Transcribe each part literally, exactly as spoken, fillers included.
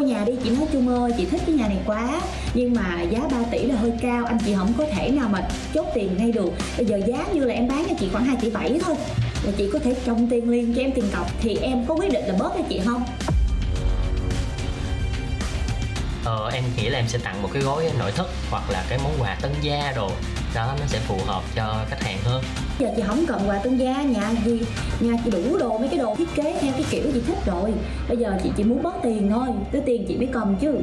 mua nhà đi, chị nói Trung ơi chị thích cái nhà này quá nhưng mà giá ba tỷ là hơi cao, anh chị không có thể nào mà chốt tiền ngay được, bây giờ giá như là em bán cho chị khoảng hai tỷ bảy thôi là chị có thể trồng tiền liền cho em tiền cọc, thì em có quyết định là bớt cho chị không? Ờ, em nghĩ là em sẽ tặng một cái gói nội thất hoặc là cái món quà tân gia đồ đó, nó sẽ phù hợp cho khách hàng hơn. Giờ chị không cần quà tân gia, nhà gì nhà chị đủ đồ, mấy cái đồ thiết kế theo cái kiểu chị thích rồi, bây giờ chị chỉ muốn bớt tiền thôi, tới tiền chị mới cầm chứ.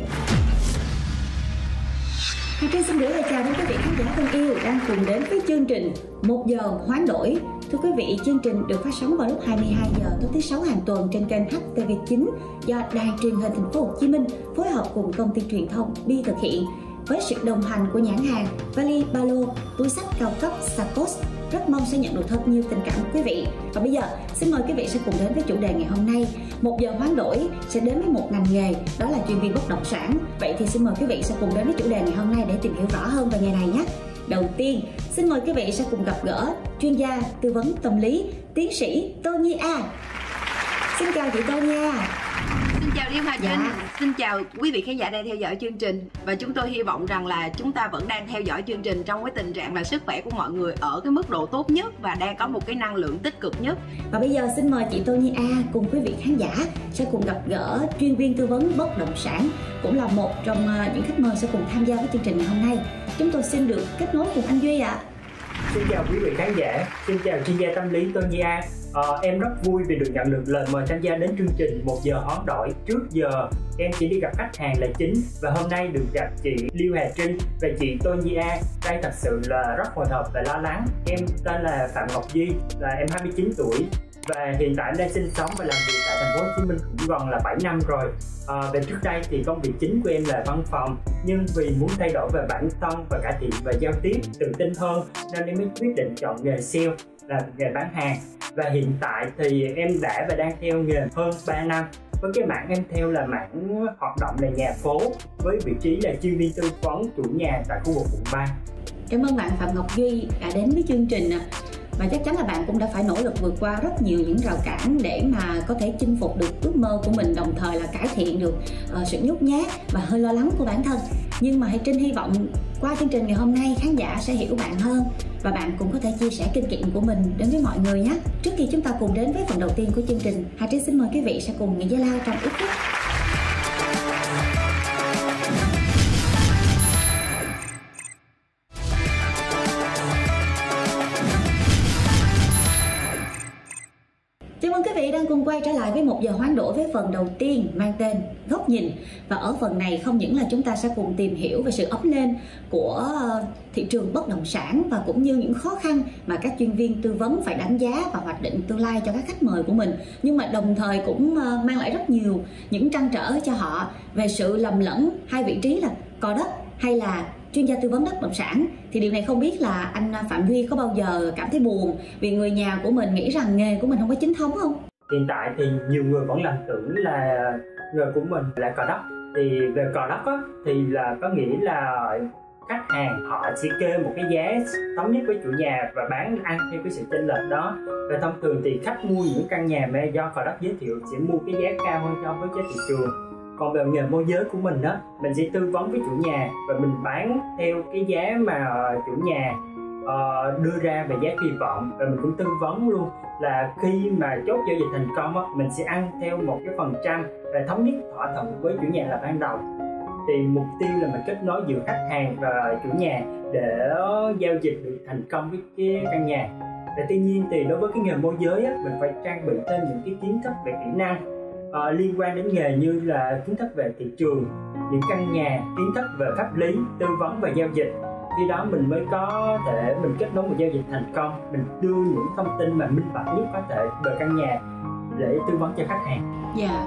Hà Trinh xin gửi lời chào đến quý vị khán giả thân yêu đang cùng đến với chương trình một giờ hoán đổi. Thưa quý vị, chương trình được phát sóng vào lúc hai mươi hai giờ tối thứ sáu hàng tuần trên kênh H T V chín do Đài Truyền hình Thành phố Hồ Chí Minh phối hợp cùng công ty truyền thông bê e e thực hiện với sự đồng hành của nhãn hàng vali, ba lô, túi xách cao cấp Sakos. Rất mong sẽ nhận được thật nhiều tình cảm của quý vị. Và bây giờ xin mời quý vị sẽ cùng đến với chủ đề ngày hôm nay. Một giờ hoán đổi sẽ đến với một ngành nghề, đó là chuyên viên bất động sản. Vậy thì xin mời quý vị sẽ cùng đến với chủ đề ngày hôm nay để tìm hiểu rõ hơn về nghề này nhé. Đầu tiên, xin mời quý vị sẽ cùng gặp gỡ chuyên gia tư vấn tâm lý, tiến sĩ Tô Nhi A. Xin chào chị Tô Nhi A. Xin chào Liêu Hà Trinh. Dạ. Xin chào quý vị khán giả đang theo dõi chương trình. Và chúng tôi hy vọng rằng là chúng ta vẫn đang theo dõi chương trình trong cái tình trạng là sức khỏe của mọi người ở cái mức độ tốt nhất và đang có một cái năng lượng tích cực nhất. Và bây giờ xin mời chị Tô Nhi A cùng quý vị khán giả sẽ cùng gặp gỡ chuyên viên tư vấn bất động sản, cũng là một trong những khách mời sẽ cùng tham gia với chương trình ngày hôm nay. Chúng tôi xin được kết nối cùng anh Duy ạ. À. Xin chào quý vị khán giả, xin chào chuyên gia tâm lý Tô Nhi A. À, em rất vui vì được nhận được lời mời tham gia đến chương trình một giờ hoán đổi. Trước giờ em chỉ đi gặp khách hàng là chính, và hôm nay được gặp chị Liêu Hà Trinh và chị Tô Nhi A, đây thật sự là rất hồi hộp và lo lắng. Em tên là Phạm Ngọc Duy, là em hai mươi chín tuổi và hiện tại em đang sinh sống và làm việc tại Thành phố Hồ Chí Minh cũng gần là bảy năm rồi. À, về trước đây thì công việc chính của em là văn phòng, nhưng vì muốn thay đổi về bản thân và cải thiện và giao tiếp tự tin hơn nên em mới quyết định chọn nghề sale, là nghề bán hàng. Và hiện tại thì em đã và đang theo nghề hơn ba năm. Với cái mảng em theo là mảng hoạt động là nhà phố, với vị trí là chuyên viên tư vấn chủ nhà tại khu vực quận ba. Cảm ơn bạn Phạm Ngọc Duy đã đến với chương trình. Và chắc chắn là bạn cũng đã phải nỗ lực vượt qua rất nhiều những rào cản để mà có thể chinh phục được ước mơ của mình, đồng thời là cải thiện được uh, sự nhút nhát và hơi lo lắng của bản thân. Nhưng mà Hà Trinh hy vọng qua chương trình ngày hôm nay khán giả sẽ hiểu bạn hơn và bạn cũng có thể chia sẻ kinh nghiệm của mình đến với mọi người nhé. Trước khi chúng ta cùng đến với phần đầu tiên của chương trình, Hà Trinh xin mời quý vị sẽ cùng nghỉ giải lao trong ít phút. Đang cùng quay trở lại với một giờ hoán đổi với phần đầu tiên mang tên góc nhìn, và ở phần này không những là chúng ta sẽ cùng tìm hiểu về sự ấm lên của thị trường bất động sản và cũng như những khó khăn mà các chuyên viên tư vấn phải đánh giá và hoạch định tương lai cho các khách mời của mình, nhưng mà đồng thời cũng mang lại rất nhiều những trăn trở cho họ về sự lầm lẫn hai vị trí là cò đất hay là chuyên gia tư vấn bất động sản. Thì điều này không biết là anh Phạm Duy có bao giờ cảm thấy buồn vì người nhà của mình nghĩ rằng nghề của mình không có chính thống không? Hiện tại thì nhiều người vẫn lầm tưởng là nghề của mình là cò đất. Thì về cò đất á, thì là có nghĩa là khách hàng họ sẽ kê một cái giá thống nhất với chủ nhà và bán ăn theo cái sự chênh lệch đó. Và thông thường thì khách mua những căn nhà mà do cò đất giới thiệu sẽ mua cái giá cao hơn so với giá thị trường. Còn về nghề môi giới của mình đó, mình sẽ tư vấn với chủ nhà và mình bán theo cái giá mà chủ nhà Uh, đưa ra về giá kỳ vọng, và mình cũng tư vấn luôn là khi mà chốt giao dịch thành công á, mình sẽ ăn theo một cái phần trăm và thống nhất thỏa thuận với chủ nhà là ban đầu. Thì mục tiêu là mình kết nối giữa khách hàng và chủ nhà để giao dịch được thành công với cái căn nhà. Và tuy nhiên thì đối với cái nghề môi giới á, mình phải trang bị thêm những cái kiến thức về kỹ năng uh, liên quan đến nghề, như là kiến thức về thị trường, những căn nhà, kiến thức về pháp lý, tư vấn và giao dịch. Khi đó mình mới có thể mình kết nối một giao dịch thành công, mình đưa những thông tin mà minh bạch nhất có thể về căn nhà để tư vấn cho khách hàng. Dạ. Yeah.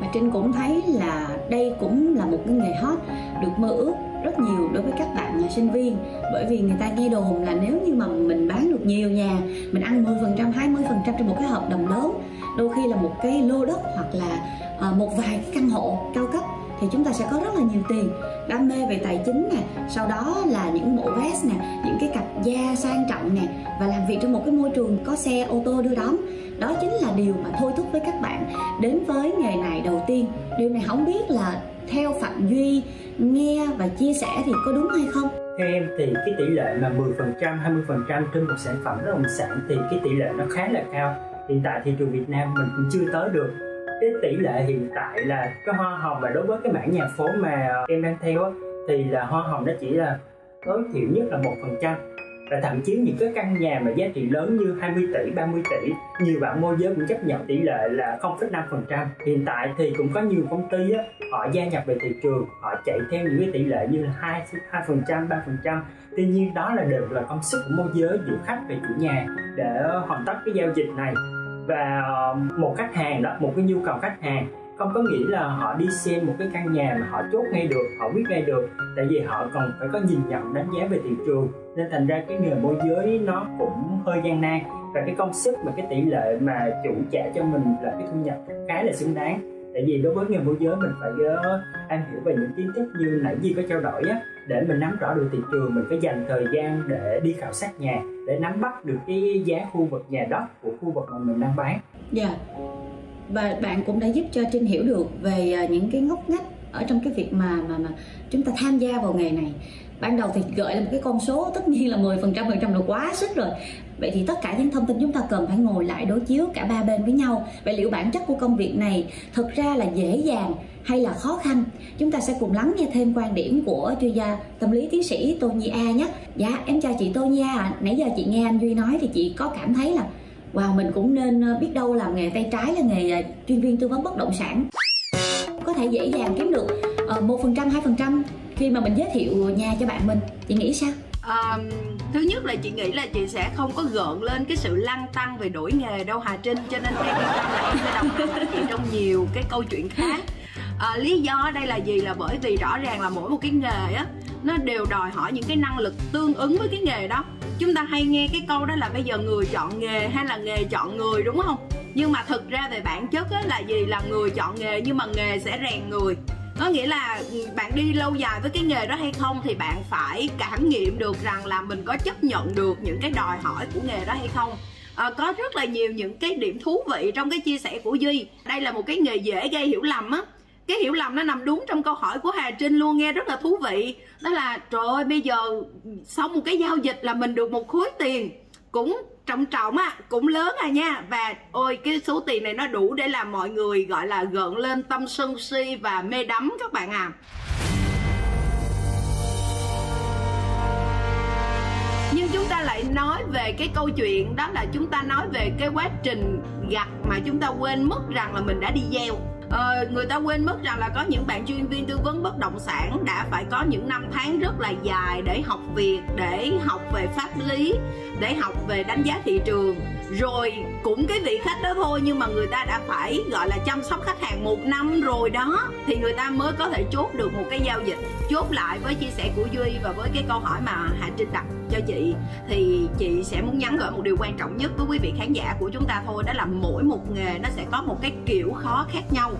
Và Trinh cũng thấy là đây cũng là một cái nghề hot được mơ ước rất nhiều đối với các bạn nhà sinh viên, bởi vì người ta nghe đồn là nếu như mà mình bán được nhiều nhà, mình ăn mười phần trăm, hai mươi phần trăm trên một cái hợp đồng lớn, đôi khi là một cái lô đất hoặc là một vài cái căn hộ cao cấp, thì chúng ta sẽ có rất là nhiều tiền. đam mê về tài chính nè, sau đó là những bộ vest nè, những cái cặp da sang trọng nè, và làm việc trong một cái môi trường có xe ô tô đưa đón. Đó chính là điều mà thôi thúc với các bạn đến với nghề này đầu tiên. Điều này không biết là theo Phạm Duy nghe và chia sẻ thì có đúng hay không? Theo em thì cái tỷ lệ mà mười phần trăm, hai mươi phần trăm trên một sản phẩm bất động sản thì cái tỷ lệ nó khá là cao. Hiện tại thị trường Việt Nam mình cũng chưa tới được. Cái tỷ lệ hiện tại là cái hoa hồng mà đối với cái mảng nhà phố mà em đang theo á, thì là hoa hồng nó chỉ là tối thiểu nhất là một phần trăm. Và thậm chí những cái căn nhà mà giá trị lớn như hai mươi tỷ, ba mươi tỷ, nhiều bạn môi giới cũng chấp nhận tỷ lệ là không phẩy năm phần trăm. Hiện tại thì cũng có nhiều công ty á, họ gia nhập về thị trường, họ chạy theo những cái tỷ lệ như là hai phần trăm, ba phần trăm. Tuy nhiên đó là đều là công sức của môi giới giữa khách và chủ nhà để hoàn tất cái giao dịch này. Và một khách hàng đó, một cái nhu cầu khách hàng không có nghĩa là họ đi xem một cái căn nhà mà họ chốt ngay được, họ biết ngay được, tại vì họ còn phải có nhìn nhận đánh giá về thị trường. Nên thành ra cái nghề môi giới nó cũng hơi gian nan, và cái công sức mà cái tỷ lệ mà chủ trả cho mình là cái thu nhập khá là xứng đáng. Tại vì đối với nghề môi giới mình phải am hiểu về những kiến thức như nãy Duy có trao đổi á, để mình nắm rõ được thị trường, mình phải dành thời gian để đi khảo sát nhà, để nắm bắt được cái giá khu vực nhà đất của khu vực mà mình đang bán. Dạ. Và bạn cũng đã giúp cho Trinh hiểu được về những cái ngóc ngách ở trong cái việc mà mà mà chúng ta tham gia vào nghề này. Ban đầu thì gợi là một cái con số, tất nhiên là mười phần trăm, phần trăm là quá sức rồi. Vậy thì tất cả những thông tin chúng ta cần phải ngồi lại đối chiếu cả ba bên với nhau. Vậy liệu bản chất của công việc này thực ra là dễ dàng hay là khó khăn? Chúng ta sẽ cùng lắng nghe thêm quan điểm của chuyên gia tâm lý tiến sĩ Tô Nhi A nhé. Dạ, em chào chị Tô Nhi A à. Nãy giờ chị nghe anh Duy nói thì chị có cảm thấy là wow, mình cũng nên biết đâu làm nghề tay trái là nghề chuyên viên tư vấn bất động sản, có thể dễ dàng kiếm được một phần trăm, hai phần trăm khi mà mình giới thiệu nhà cho bạn mình. Chị nghĩ sao? À, thứ nhất là chị nghĩ là chị sẽ không có gợn lên cái sự lăn tăn về đổi nghề đâu Hà Trinh. Cho nên em là em sẽ đồng hành với chị trong nhiều cái câu chuyện khác. À, lý do ở đây là gì? Là bởi vì rõ ràng là mỗi một cái nghề á, nó đều đòi hỏi những cái năng lực tương ứng với cái nghề đó. Chúng ta hay nghe cái câu đó là bây giờ người chọn nghề hay là nghề chọn người, đúng không? Nhưng mà thực ra về bản chất á, là gì? Là người chọn nghề nhưng mà nghề sẽ rèn người. Có nghĩa là bạn đi lâu dài với cái nghề đó hay không thì bạn phải cảm nghiệm được rằng là mình có chấp nhận được những cái đòi hỏi của nghề đó hay không. À, có rất là nhiều những cái điểm thú vị trong cái chia sẻ của Duy. Đây là một cái nghề dễ gây hiểu lầm á. Cái hiểu lầm nó nằm đúng trong câu hỏi của Hà Trinh luôn, nghe rất là thú vị. Đó là trời ơi, bây giờ sau một cái giao dịch là mình được một khối tiền cũng trọng trọng á, cũng lớn à nha. Và ôi, cái số tiền này nó đủ để làm mọi người gọi là gợn lên tâm sân si và mê đắm các bạn à. Nhưng chúng ta lại nói về cái câu chuyện đó là chúng ta nói về cái quá trình gặt mà chúng ta quên mất rằng là mình đã đi gieo. Ờ, người ta quên mất rằng là có những bạn chuyên viên tư vấn bất động sản đã phải có những năm tháng rất là dài để học việc, để học về pháp lý, để học về đánh giá thị trường. Rồi cũng cái vị khách đó thôi nhưng mà người ta đã phải gọi là chăm sóc khách hàng một năm rồi đó, thì người ta mới có thể chốt được một cái giao dịch. Chốt lại với chia sẻ của Duy và với cái câu hỏi mà Hà Trinh đặt cho chị, thì chị sẽ muốn nhắn gửi một điều quan trọng nhất với quý vị khán giả của chúng ta thôi. Đó là mỗi một nghề nó sẽ có một cái kiểu khó khác nhau,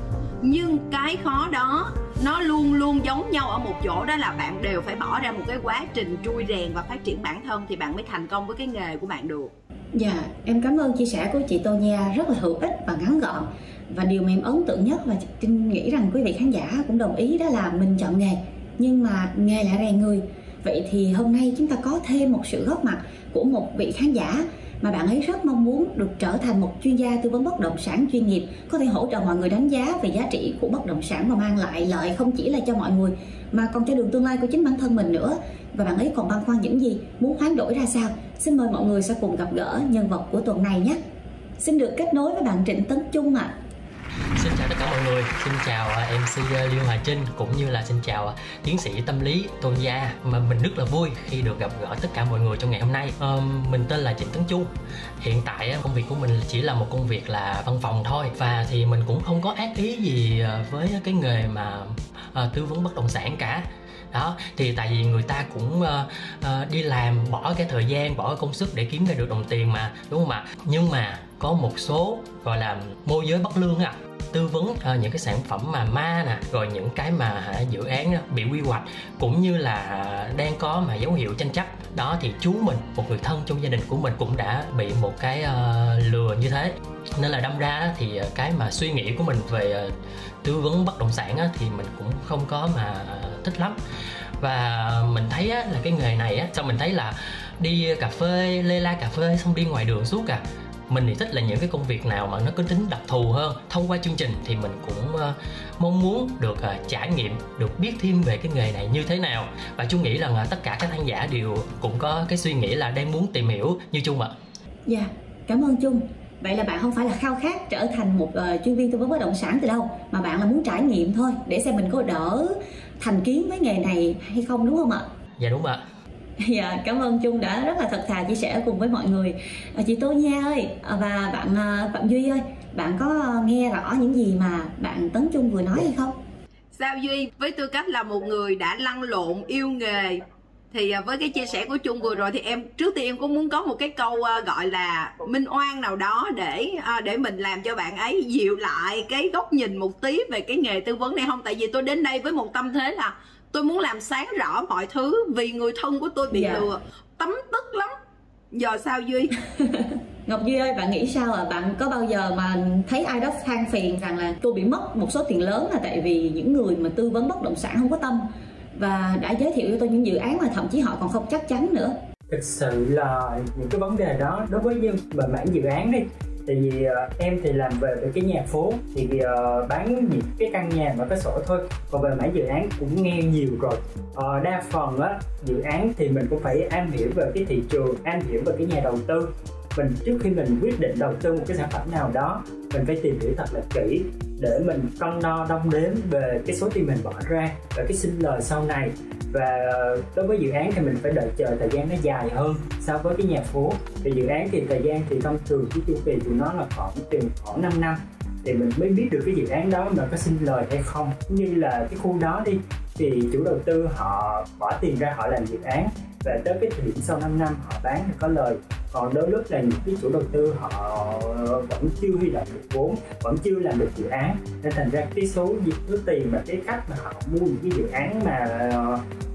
nhưng cái khó đó nó luôn luôn giống nhau ở một chỗ, đó là bạn đều phải bỏ ra một cái quá trình trui rèn và phát triển bản thân thì bạn mới thành công với cái nghề của bạn được. Dạ, em cảm ơn chia sẻ của chị Tô Nhi A rất là hữu ích và ngắn gọn. Và điều mà em ấn tượng nhất và Trinh nghĩ rằng quý vị khán giả cũng đồng ý đó là mình chọn nghề nhưng mà nghề lại rèn người. Vậy thì hôm nay chúng ta có thêm một sự góp mặt của một vị khán giả mà bạn ấy rất mong muốn được trở thành một chuyên gia tư vấn bất động sản chuyên nghiệp, có thể hỗ trợ mọi người đánh giá về giá trị của bất động sản và mang lại lợi không chỉ là cho mọi người mà còn cho đường tương lai của chính bản thân mình nữa. Và bạn ấy còn băn khoăn những gì, muốn hoán đổi ra sao? Xin mời mọi người sẽ cùng gặp gỡ nhân vật của tuần này nhé. Xin được kết nối với bạn Trịnh Tấn Trung ạ. À. Xin chào tất cả mọi người, xin chào em xê Liêu Hà Trinh cũng như là xin chào tiến sĩ tâm lý Tô Nhi A. Mà mình rất là vui khi được gặp gỡ tất cả mọi người trong ngày hôm nay. À, mình tên là Trịnh Tấn Trung. Hiện tại công việc của mình chỉ là một công việc là văn phòng thôi, và thì mình cũng không có ác ý gì với cái nghề mà tư vấn bất động sản cả. đó. Thì tại vì người ta cũng uh, uh, đi làm, bỏ cái thời gian, bỏ công sức để kiếm ra được đồng tiền mà, đúng không ạ? Nhưng mà có một số gọi là môi giới bất lương à, tư vấn uh, những cái sản phẩm mà ma nè, rồi những cái mà uh, dự án uh, bị quy hoạch cũng như là uh, đang có mà dấu hiệu tranh chấp đó. Thì chú mình, một người thân trong gia đình của mình cũng đã bị một cái uh, lừa như thế, nên là đâm ra thì uh, cái mà suy nghĩ của mình về uh, tư vấn bất động sản uh, thì mình cũng không có mà uh, thích lắm. Và mình thấy uh, là cái nghề này uh, sao mình thấy là đi cà phê, lê la cà phê xong đi ngoài đường suốt à. Mình thì thích là những cái công việc nào mà nó có tính đặc thù hơn. Thông qua chương trình thì mình cũng uh, mong muốn được uh, trải nghiệm, được biết thêm về cái nghề này như thế nào. Và Trung nghĩ rằng uh, tất cả các khán giả đều cũng có cái suy nghĩ là đang muốn tìm hiểu như Trung ạ. Dạ, yeah, cảm ơn Trung. Vậy là bạn không phải là khao khát trở thành một uh, chuyên viên tư vấn bất động sản từ đâu, mà bạn là muốn trải nghiệm thôi để xem mình có đỡ thành kiến với nghề này hay không, đúng không ạ? Dạ đúng ạ. Dạ, yeah, cảm ơn Trung đã rất là thật thà chia sẻ cùng với mọi người. Chị Tô Nhi ơi, và bạn Phạm Duy ơi, bạn có nghe rõ những gì mà bạn Tấn Trung vừa nói hay không? Sao Duy, với tư cách là một người đã lăn lộn, yêu nghề, thì với cái chia sẻ của Trung vừa rồi thì em trước tiên em cũng muốn có một cái câu gọi là minh oan nào đó để để mình làm cho bạn ấy dịu lại cái góc nhìn một tí về cái nghề tư vấn này không? Tại vì tôi đến đây với một tâm thế là tôi muốn làm sáng rõ mọi thứ vì người thân của tôi bị dạ. lừa, tấm tức lắm. Giờ sao Duy? Ngọc Duy ơi, bạn nghĩ sao ạ? À? Bạn có bao giờ mà thấy ai đó than phiền rằng là tôi bị mất một số tiền lớn là tại vì những người mà tư vấn bất động sản không có tâm và đã giới thiệu cho tôi những dự án mà thậm chí họ còn không chắc chắn nữa? Thực sự là những cái vấn đề đó đối với về mảng dự án đi. Tại vì uh, em thì làm về, về cái nhà phố thì uh, bán những cái căn nhà mà có sổ thôi. Còn về mảng dự án cũng nghe nhiều rồi. uh, Đa phần á, dự án thì mình cũng phải am hiểu về cái thị trường, am hiểu về cái nhà đầu tư. Mình trước khi mình quyết định đầu tư một cái sản phẩm nào đó, mình phải tìm hiểu thật là kỹ để mình cân đo đong đếm về cái số tiền mình bỏ ra và cái sinh lời sau này. Và đối với dự án thì mình phải đợi chờ thời gian nó dài hơn so với cái nhà phố. Thì dự án thì thời gian thì thông thường cái chu kỳ của nó là khoảng chừng khoảng năm năm thì mình mới biết được cái dự án đó mà có sinh lời hay không. Như là cái khu đó đi thì chủ đầu tư họ bỏ tiền ra họ làm dự án và tới cái thời điểm sau năm năm họ bán thì có lời. Còn đôi lúc là những cái chủ đầu tư họ vẫn chưa huy động được vốn, vẫn chưa làm được dự án, nên thành ra cái số số tiền mà cái khách mà họ mua những cái dự án mà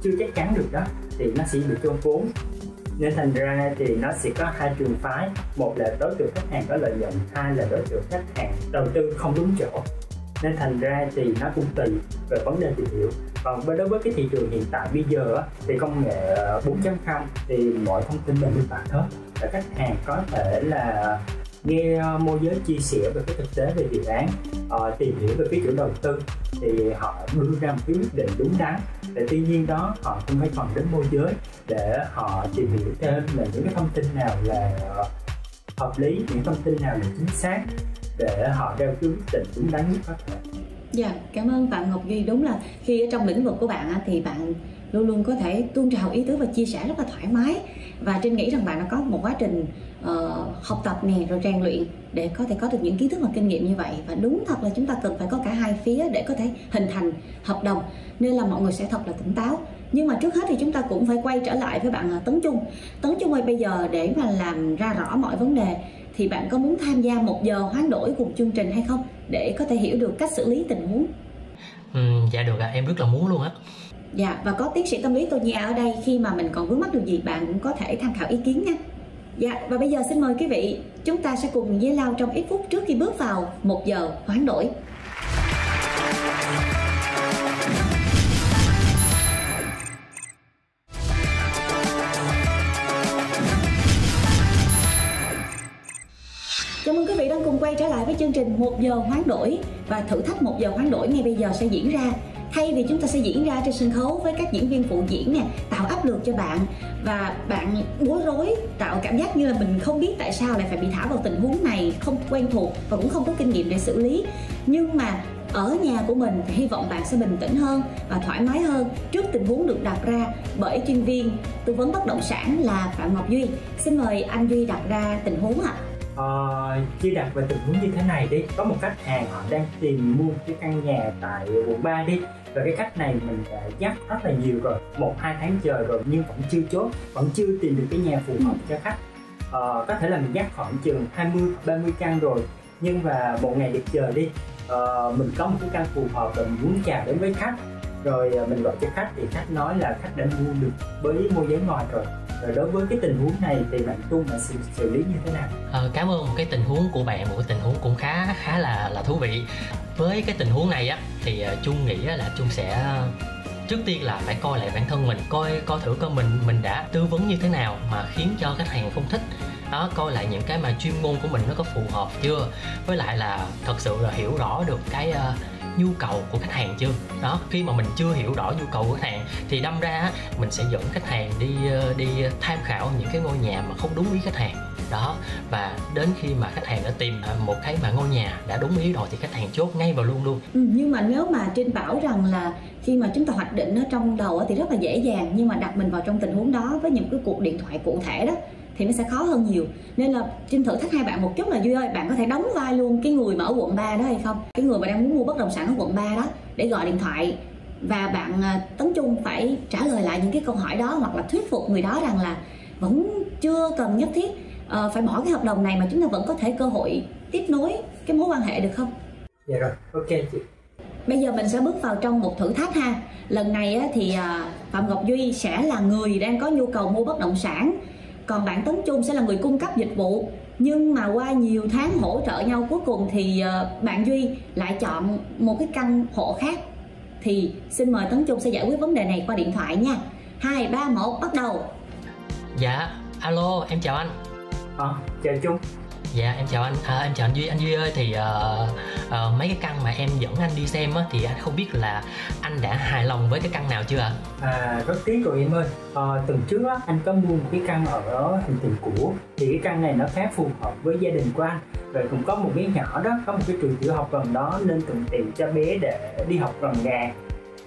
chưa chắc chắn được đó thì nó sẽ bị chôn vốn. Nên thành ra thì nó sẽ có hai trường phái, một là đối tượng khách hàng có lợi nhuận, hai là đối tượng khách hàng đầu tư không đúng chỗ. Nên thành ra thì nó cũng tùy về vấn đề tìm hiểu. Còn đối với cái thị trường hiện tại bây giờ thì công nghệ bốn chấm không thì mọi thông tin đều minh bạch hết. Và khách hàng có thể là nghe môi giới chia sẻ về cái thực tế về dự án, tìm hiểu về cái chủ đầu tư thì họ đưa ra một cái quyết định đúng đắn. Và tuy nhiên đó họ cũng phải còn đến môi giới để họ tìm hiểu thêm là những cái thông tin nào là hợp lý, những thông tin nào là chính xác để họ ra quyết định đúng đắn nhất có thể. Dạ, cảm ơn bạn Ngọc Duy. Đúng là khi ở trong lĩnh vực của bạn thì bạn luôn luôn có thể tuôn trào ý tưởng và chia sẻ rất là thoải mái. Và Trinh nghĩ rằng bạn đã có một quá trình uh, học tập nè, rồi rèn luyện để có thể có được những kiến thức và kinh nghiệm như vậy. Và đúng thật là chúng ta cần phải có cả hai phía để có thể hình thành hợp đồng, nên là mọi người sẽ thật là tỉnh táo. Nhưng mà trước hết thì chúng ta cũng phải quay trở lại với bạn Tấn Trung. Tấn Trung ơi, bây giờ để mà làm ra rõ mọi vấn đề thì bạn có muốn tham gia một giờ hoán đổi cùng chương trình hay không, để có thể hiểu được cách xử lý tình huống? Ừ, dạ được ạ, à, em rất là muốn luôn á. Dạ, và có tiến sĩ tâm lý Tô Nhi A ở đây, khi mà mình còn vướng mắc điều gì bạn cũng có thể tham khảo ý kiến nha. Dạ, và bây giờ xin mời quý vị, chúng ta sẽ cùng với lao trong ít phút trước khi bước vào một giờ hoán đổi. Chào mừng quý vị đang cùng quay trở lại với chương trình một giờ hoán đổi. Và thử thách một giờ hoán đổi ngay bây giờ sẽ diễn ra. Thay vì chúng ta sẽ diễn ra trên sân khấu với các diễn viên phụ diễn nè, tạo áp lực cho bạn và bạn bối rối, tạo cảm giác như là mình không biết tại sao lại phải bị thả vào tình huống này, không quen thuộc và cũng không có kinh nghiệm để xử lý. Nhưng mà ở nhà của mình thì hy vọng bạn sẽ bình tĩnh hơn và thoải mái hơn trước tình huống được đặt ra bởi chuyên viên tư vấn bất động sản là Phạm Ngọc Duy. Xin mời anh Duy đặt ra tình huống ạ. Uh, chia đặt về tình huống như thế này đi. Có một khách hàng họ đang tìm mua cái căn nhà tại quận ba đi. Và cái cách này mình đã dắt rất là nhiều rồi, một hai tháng trời rồi nhưng vẫn chưa chốt, vẫn chưa tìm được cái nhà phù hợp cho khách. Ờ, có thể là mình dắt khoảng chừng hai mươi ba mươi căn rồi, nhưng mà một ngày được chờ đi, ờ, mình có một cái căn phù hợp và mình muốn chào đến với khách. Rồi mình gọi cho khách thì khách nói là khách đã mua được với môi giới ngoài rồi. Rồi đối với cái tình huống này thì bạn Trung đã xử, xử lý như thế nào? Ờ, cảm ơn cái tình huống của bạn, một cái tình huống cũng khá khá là là thú vị. Với cái tình huống này á thì Trung nghĩ là Trung sẽ trước tiên là phải coi lại bản thân mình, coi coi thử coi mình mình đã tư vấn như thế nào mà khiến cho khách hàng không thích. Đó, coi lại những cái mà chuyên môn của mình nó có phù hợp chưa, với lại là thật sự là hiểu rõ được cái uh, nhu cầu của khách hàng chưa. Đó, khi mà mình chưa hiểu rõ nhu cầu của khách hàng thì đâm ra mình sẽ dẫn khách hàng đi uh, đi tham khảo những cái ngôi nhà mà không đúng ý khách hàng. Đó, và đến khi mà khách hàng đã tìm một cái mà ngôi nhà đã đúng ý rồi thì khách hàng chốt ngay vào luôn luôn. Ừ, nhưng mà nếu mà Trinh bảo rằng là khi mà chúng ta hoạch định ở trong đầu thì rất là dễ dàng, nhưng mà đặt mình vào trong tình huống đó với những cái cuộc điện thoại cụ thể đó thì nó sẽ khó hơn nhiều. Nên là Trinh thử thách hai bạn một chút là Duy ơi, bạn có thể đóng vai luôn cái người mà ở quận ba đó hay không? Cái người mà đang muốn mua bất động sản ở quận ba đó, để gọi điện thoại và bạn Tấn Trung phải trả lời lại những cái câu hỏi đó, hoặc là thuyết phục người đó rằng là vẫn chưa cần nhất thiết Uh, phải bỏ cái hợp đồng này mà chúng ta vẫn có thể cơ hội tiếp nối cái mối quan hệ được không? Dạ rồi, ok chị. Bây giờ mình sẽ bước vào trong một thử thách ha. Lần này á, thì uh, Phạm Ngọc Duy sẽ là người đang có nhu cầu mua bất động sản, còn bạn Tấn Trung sẽ là người cung cấp dịch vụ. Nhưng mà qua nhiều tháng hỗ trợ nhau cuối cùng thì uh, bạn Duy lại chọn một cái căn hộ khác. Thì xin mời Tấn Trung sẽ giải quyết vấn đề này qua điện thoại nha. Hai, ba, một, bắt đầu. Dạ, alo, em chào anh. À, chào Trung. Dạ em chào anh, à, em chào anh Duy. Anh Duy ơi, thì uh, uh, mấy cái căn mà em dẫn anh đi xem á, thì anh không biết là anh đã hài lòng với cái căn nào chưa ạ? À? À, rất tiếc rồi em ơi. À, tuần trước á, anh có mua một cái căn ở Hình Tiền Cũ, thì cái căn này nó khá phù hợp với gia đình của anh. Rồi cũng có một bé nhỏ đó, có một cái trường tiểu học gần đó nên thuận tiện cho bé để đi học gần nhà.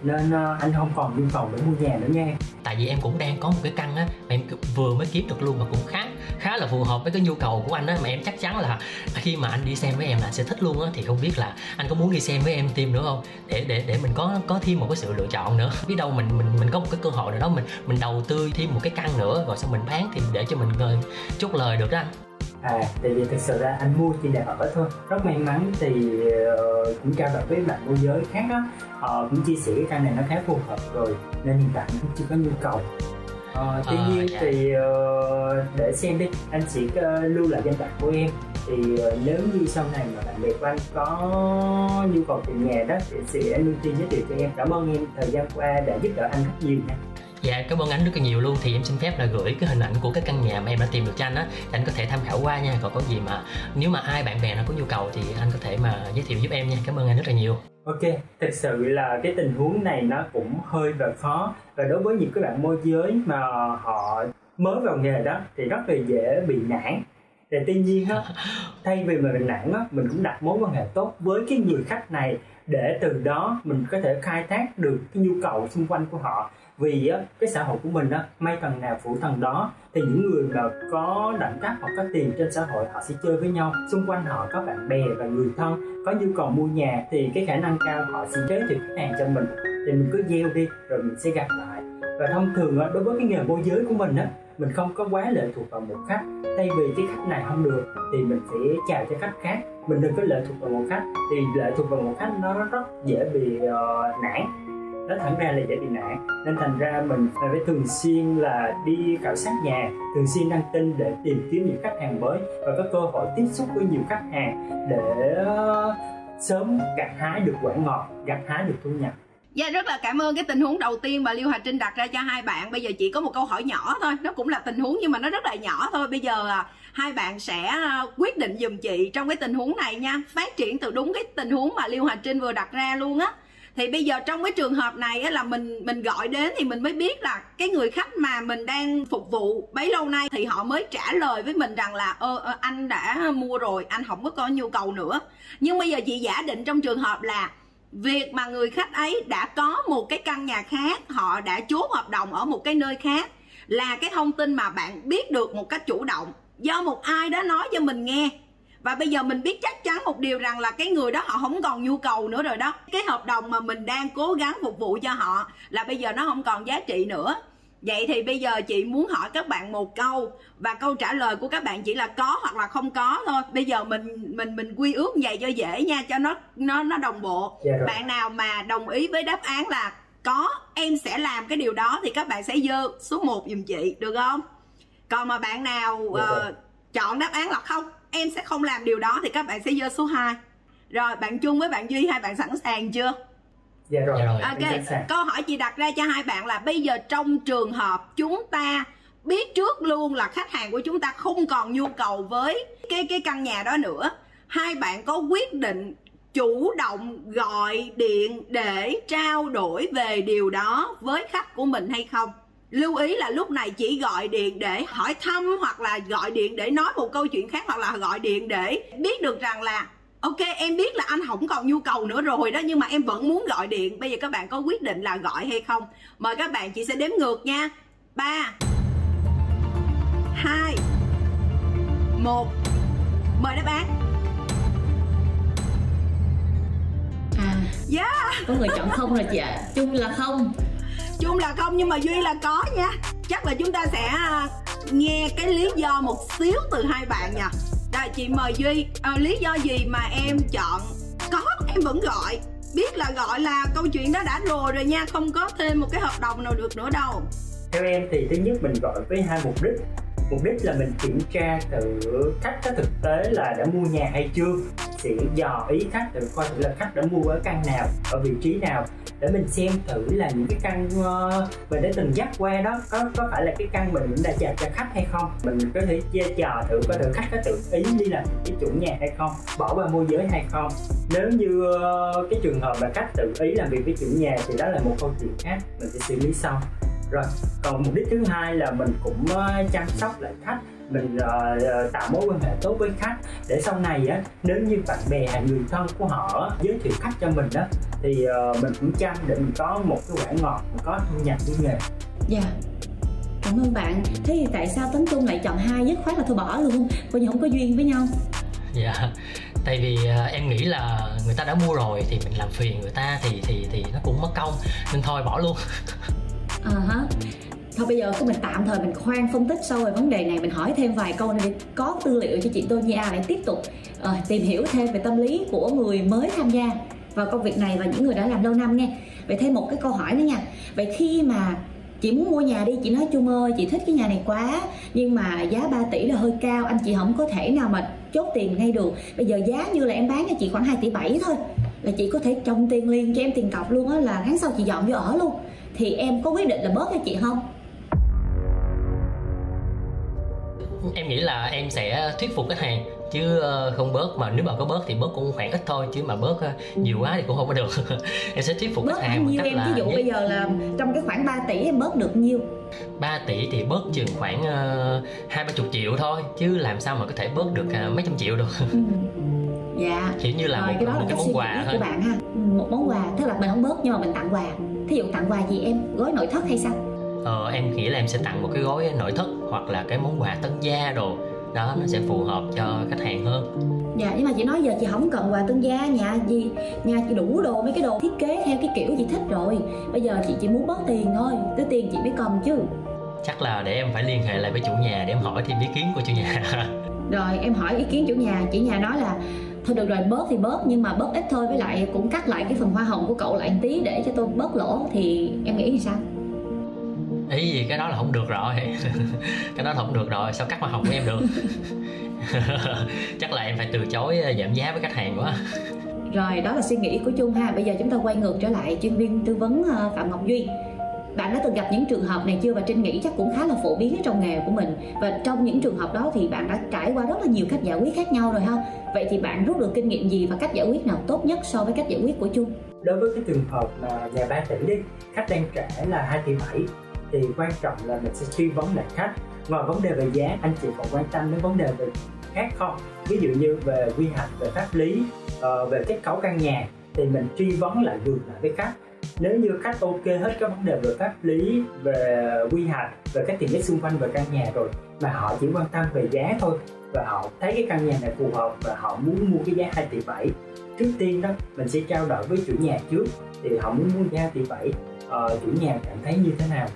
Nên uh, anh không còn nhu cầu để mua nhà nữa nha. Tại vì em cũng đang có một cái căn á, mà em vừa mới kiếm được luôn mà cũng khá khá là phù hợp với cái nhu cầu của anh á, mà em chắc chắn là khi mà anh đi xem với em là anh sẽ thích luôn á. Thì không biết là anh có muốn đi xem với em thêm nữa không, để để để mình có có thêm một cái sự lựa chọn nữa, biết đâu mình mình mình có một cái cơ hội nào đó mình mình đầu tư thêm một cái căn nữa rồi sau mình bán thì để cho mình uh, chốt lời được đó anh. À, tại vì thực sự ra anh mua chỉ để ở thôi. Rất may mắn thì uh, cũng trao đổi với bạn môi giới khác á, họ uh, cũng chia sẻ cái căn này nó khá phù hợp rồi nên hiện tại cũng chưa có nhu cầu. Uh, tuy nhiên uh, dạ. thì uh, để xem đi, anh sẽ uh, lưu lại danh bạc của em. Thì uh, nếu như sau này mà bạn bè của anh có nhu cầu tìm nhà đó thì sẽ ưu tiên giới thiệu cho em. Cảm ơn em thời gian qua đã giúp đỡ anh rất nhiều nha. Dạ, cảm ơn anh rất là nhiều luôn. Thì em xin phép là gửi cái hình ảnh của cái căn nhà mà em đã tìm được cho anh á, anh có thể tham khảo qua nha. Còn có gì mà nếu mà ai bạn bè nào có nhu cầu thì anh có thể mà giới thiệu giúp em nha. Cảm ơn anh rất là nhiều. Ok, thật sự là cái tình huống này nó cũng hơi và khó. Và đối với những cái bạn môi giới mà họ mới vào nghề đó thì rất là dễ bị nản. Thì tuy nhiên á, thay vì mà mình nản á, mình cũng đặt mối quan hệ tốt với cái người khách này, để từ đó mình có thể khai thác được cái nhu cầu xung quanh của họ. Vì á, cái xã hội của mình á, may tầng nào phủ tầng đó, thì những người mà có đẳng cấp hoặc có tiền trên xã hội họ sẽ chơi với nhau, xung quanh họ có bạn bè và người thân có nhu cầu mua nhà thì cái khả năng cao họ sẽ giới thiệu khách hàng cho mình. Thì mình cứ gieo đi rồi mình sẽ gặp lại. Và thông thường á, đối với cái nghề môi giới của mình á, mình không có quá lệ thuộc vào một khách. Thay vì cái khách này không được thì mình sẽ chào cho khách khác, mình đừng có lệ thuộc vào một khách. Thì lệ thuộc vào một khách nó rất dễ bị uh, nản, nó thẳng ra là dễ bị nản. Nên thành ra mình phải thường xuyên là đi khảo sát nhà, thường xuyên đăng tin để tìm kiếm những khách hàng mới và có cơ hội tiếp xúc với nhiều khách hàng để uh, sớm gặt hái được quả ngọt, gặt hái được thu nhập. Dạ, rất là cảm ơn cái tình huống đầu tiên mà Liêu Hà Trinh đặt ra cho hai bạn. Bây giờ chỉ có một câu hỏi nhỏ thôi, nó cũng là tình huống nhưng mà nó rất là nhỏ thôi. Bây giờ hai bạn sẽ quyết định giùm chị trong cái tình huống này nha, phát triển từ đúng cái tình huống mà Liêu Hà Trinh vừa đặt ra luôn á. Thì bây giờ trong cái trường hợp này á, là mình mình gọi đến thì mình mới biết là cái người khách mà mình đang phục vụ bấy lâu nay thì họ mới trả lời với mình rằng là ơ anh đã mua rồi, anh không có có nhu cầu nữa. Nhưng bây giờ chị giả định trong trường hợp là việc mà người khách ấy đã có một cái căn nhà khác, họ đã chốt hợp đồng ở một cái nơi khác, là cái thông tin mà bạn biết được một cách chủ động do một ai đó nói cho mình nghe. Và bây giờ mình biết chắc chắn một điều rằng là cái người đó họ không còn nhu cầu nữa rồi đó. Cái hợp đồng mà mình đang cố gắng phục vụ cho họ là bây giờ nó không còn giá trị nữa. Vậy thì bây giờ chị muốn hỏi các bạn một câu, và câu trả lời của các bạn chỉ là có hoặc là không có thôi. Bây giờ mình mình mình quy ước như vậy cho dễ nha, cho nó nó nó đồng bộ. Dạ, bạn nào mà đồng ý với đáp án là có, em sẽ làm cái điều đó, thì các bạn sẽ dơ số một giùm chị, được không? Còn mà bạn nào dạ, uh, chọn đáp án là không, em sẽ không làm điều đó, thì các bạn sẽ dơ số hai. Rồi, bạn Chung với bạn Duy, hai bạn sẵn sàng chưa? Dạ rồi. Ok, câu hỏi chị đặt ra cho hai bạn là bây giờ trong trường hợp chúng ta biết trước luôn là khách hàng của chúng ta không còn nhu cầu với cái cái căn nhà đó nữa, hai bạn có quyết định chủ động gọi điện để trao đổi về điều đó với khách của mình hay không? Lưu ý là lúc này chỉ gọi điện để hỏi thăm, hoặc là gọi điện để nói một câu chuyện khác, hoặc là gọi điện để biết được rằng là ok, em biết là anh không còn nhu cầu nữa rồi đó, nhưng mà em vẫn muốn gọi điện. Bây giờ các bạn có quyết định là gọi hay không? Mời các bạn, chị sẽ đếm ngược nha. Ba hai một, mời đáp án. À, yeah. Có người chọn không rồi chị ạ. À, Chung là không. Chung là không, nhưng mà Duy là có nha. Chắc là chúng ta sẽ nghe cái lý do một xíu từ hai bạn nha. Rồi, chị mời Duy. À, lý do gì mà em chọn có, em vẫn gọi, biết là gọi là câu chuyện đó đã rồi rồi nha, không có thêm một cái hợp đồng nào được nữa đâu. Theo em thì thứ nhất mình gọi với hai mục đích. Mục đích là mình kiểm tra thử khách có thực tế là đã mua nhà hay chưa, sẽ dò ý khách thử coi thử là khách đã mua ở căn nào, ở vị trí nào, để mình xem thử là những cái căn mình đã từng dắt qua đó có có phải là cái căn mình cũng đã dành cho khách hay không. Mình có thể dò thử coi thử khách có tự ý đi làm cái chủ nhà hay không, bỏ qua môi giới hay không. Nếu như cái trường hợp mà khách tự ý làm việc với chủ nhà thì đó là một câu chuyện khác, mình sẽ xử lý sau. Rồi, còn mục đích thứ hai là mình cũng chăm sóc lại khách, mình uh, tạo mối quan hệ tốt với khách, để sau này á, nếu như bạn bè hay người thân của họ giới thiệu khách cho mình đó, thì uh, mình cũng chăm để mình có một cái quả ngọt, mình có thu nhập với nghề. Dạ, yeah. Cảm ơn bạn. Thế thì tại sao Tấn Trung lại chọn hai dứt khoát là thôi bỏ luôn, coi như không có duyên với nhau? Dạ, yeah. Tại vì uh, em nghĩ là người ta đã mua rồi thì mình làm phiền người ta thì thì thì nó cũng mất công, nên thôi bỏ luôn. Ờ uh hả -huh. Thôi bây giờ mình tạm thời mình khoan phân tích sâu về vấn đề này, mình hỏi thêm vài câu để có tư liệu cho chị Tô Nhi A để tiếp tục uh, tìm hiểu thêm về tâm lý của người mới tham gia vào công việc này và những người đã làm lâu năm nghe. Vậy thêm một cái câu hỏi nữa nha. Vậy khi mà chị muốn mua nhà đi, chị nói Chung ơi chị thích cái nhà này quá, nhưng mà giá ba tỷ là hơi cao, anh chị không có thể nào mà chốt tiền ngay được. Bây giờ giá như là em bán cho chị khoảng hai tỷ bảy thôi, là chị có thể trồng tiền liền cho em tiền cọc luôn á, là tháng sau chị dọn vô ở luôn, thì em có quyết định là bớt cho chị không? Em nghĩ là em sẽ thuyết phục khách hàng chứ không bớt, mà nếu mà có bớt thì bớt cũng khoảng ít thôi, chứ mà bớt nhiều quá thì cũng không có được. Em sẽ thuyết phục bớt khách hàng bằng cách em, là ví dụ nhất... bây giờ là trong cái khoảng ba tỷ em bớt được nhiêu? ba tỷ thì bớt chừng khoảng hai ba chục triệu thôi, chứ làm sao mà có thể bớt được mấy trăm triệu được. Dạ, kiểu như là rồi, một cái, đó một cái món quà thôi. Của bạn ha, một món quà, tức là mình không bớt nhưng mà mình tặng quà. Thí dụ tặng quà gì em, gói nội thất hay sao? Ờ, em nghĩ là em sẽ tặng một cái gói nội thất hoặc là cái món quà tân gia đồ đó, nó sẽ phù hợp cho khách hàng hơn. Dạ, nhưng mà chị nói giờ chị không cần quà tân gia, nhà gì nhà chị đủ đồ, mấy cái đồ thiết kế theo cái kiểu chị thích rồi, bây giờ chị chỉ muốn bớt tiền thôi, cái tiền chị mới cầm chứ. Chắc là để em phải liên hệ lại với chủ nhà để em hỏi thêm ý kiến của chủ nhà. Rồi em hỏi ý kiến chủ nhà, chủ nhà nói là thôi được rồi, bớt thì bớt nhưng mà bớt ít thôi, với lại cũng cắt lại cái phần hoa hồng của cậu lại một tí để cho tôi bớt lỗ, thì em nghĩ thì sao? Ý gì cái đó là không được rồi. Cái đó là không được rồi, sao cắt hoa hồng của em được? Chắc là em phải từ chối giảm giá với khách hàng quá. Rồi, đó là suy nghĩ của Chung ha. Bây giờ chúng ta quay ngược trở lại chuyên viên tư vấn Phạm Ngọc Duy. Bạn đã từng gặp những trường hợp này chưa, và Trinh nghĩ chắc cũng khá là phổ biến trong nghề của mình, và trong những trường hợp đó thì bạn đã trải qua rất là nhiều cách giải quyết khác nhau rồi ha. Vậy thì bạn rút được kinh nghiệm gì và cách giải quyết nào tốt nhất so với cách giải quyết của Chung? Đối với cái trường hợp mà nhà ba tỷ đi, khách đang trả là hai tỷ bảy, thì quan trọng là mình sẽ suy vấn lại khách. Ngoài vấn đề về giá, anh chị còn quan tâm đến vấn đề về khác không? Ví dụ như về quy hoạch, về pháp lý, về kết cấu căn nhà, thì mình truy vấn lại ngược lại với khách. Nếu như khách ok hết các vấn đề về pháp lý, về quy hoạch, về các tiện ích xung quanh về căn nhà rồi mà họ chỉ quan tâm về giá thôi, và họ thấy cái căn nhà này phù hợp và họ muốn mua cái giá hai tỷ bảy, trước tiên đó mình sẽ trao đổi với chủ nhà trước thì họ muốn mua giá hai tỷ bảy, ờ, chủ nhà cảm thấy như thế nào.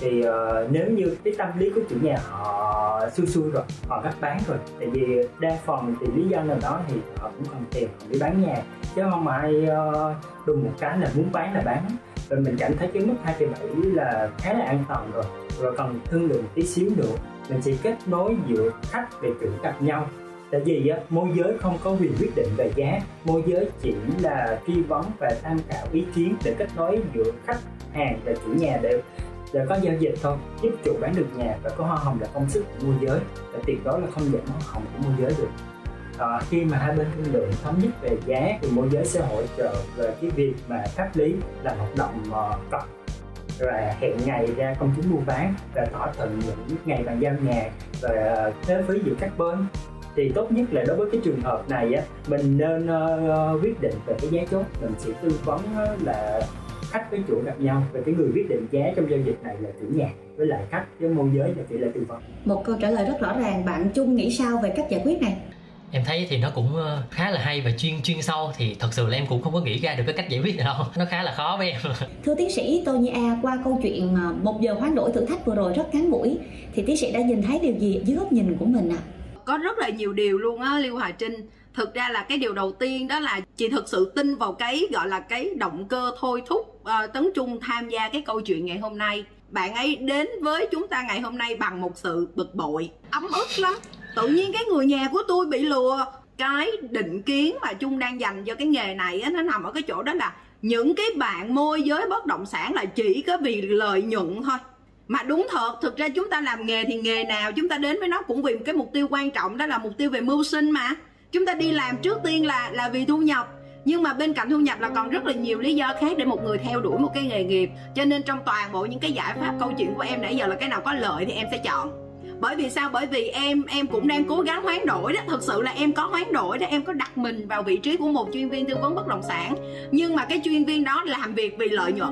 Thì uh, nếu như cái tâm lý của chủ nhà họ xui xui rồi, họ cắt bán rồi, tại vì đa phần thì lý do nào đó thì họ cũng không tìm, họ đi bán nhà chứ không ai uh, đùng một cái là muốn bán là bán. Rồi mình cảm thấy cái mức hai tỷ bảy là khá là an toàn rồi, rồi cần thương lượng tí xíu nữa. Mình sẽ kết nối giữa khách để chuyển cặp nhau, tại vì uh, môi giới không có quyền quyết định về giá, môi giới chỉ là tư vấn và tham khảo ý kiến để kết nối giữa khách hàng và chủ nhà để để có giao dịch thôi, giúp chủ bán được nhà và có hoa hồng là công sức của môi giới, và tuyệt đối là không giảm hoa hồng của môi giới được. À, khi mà hai bên thương lượng thống nhất về giá thì môi giới sẽ hỗ trợ về cái việc mà pháp lý, là hoạt động uh, cọc và hẹn ngày ra công chứng mua bán và thỏa thuận những ngày bàn giao nhà và thuế phí giữa các bên. Thì tốt nhất là đối với cái trường hợp này á, mình nên uh, quyết định về cái giá chốt. Mình sẽ tư vấn uh, là khách với chủ gặp nhau về cái người quyết định giá trong giao dịch này là chủ nhà với lại khách, với môi giới là chỉ là tư vấn. Một câu trả lời rất rõ ràng. Bạn Trung nghĩ sao về cách giải quyết này? Em thấy thì nó cũng khá là hay và chuyên chuyên sâu, thì thật sự là em cũng không có nghĩ ra được cái cách giải quyết này đâu, nó khá là khó với em. Thưa tiến sĩ Tô Nhi A, qua câu chuyện một giờ hoán đổi thử thách vừa rồi rất ngắn ngủi thì tiến sĩ đã nhìn thấy điều gì dưới góc nhìn của mình ạ? À? Có rất là nhiều điều luôn á Liêu Hà Trinh. Thực ra là cái điều đầu tiên đó là chị thực sự tin vào cái gọi là cái động cơ thôi thúc uh, Tấn Trung tham gia cái câu chuyện ngày hôm nay. Bạn ấy đến với chúng ta ngày hôm nay bằng một sự bực bội, ấm ức lắm. Tự nhiên cái người nhà của tôi bị lừa. Cái định kiến mà Trung đang dành cho cái nghề này á, nó nằm ở cái chỗ đó là những cái bạn môi giới bất động sản là chỉ có vì lợi nhuận thôi. Mà đúng thật, thực ra chúng ta làm nghề thì nghề nào chúng ta đến với nó cũng vì một cái mục tiêu quan trọng, đó là mục tiêu về mưu sinh mà. Chúng ta đi làm trước tiên là là vì thu nhập, nhưng mà bên cạnh thu nhập là còn rất là nhiều lý do khác để một người theo đuổi một cái nghề nghiệp. Cho nên trong toàn bộ những cái giải pháp câu chuyện của em nãy giờ là cái nào có lợi thì em sẽ chọn. Bởi vì sao? Bởi vì em em cũng đang cố gắng hoán đổi đó, thực sự là em có hoán đổi đó, em có đặt mình vào vị trí của một chuyên viên tư vấn bất động sản, nhưng mà cái chuyên viên đó làm việc vì lợi nhuận.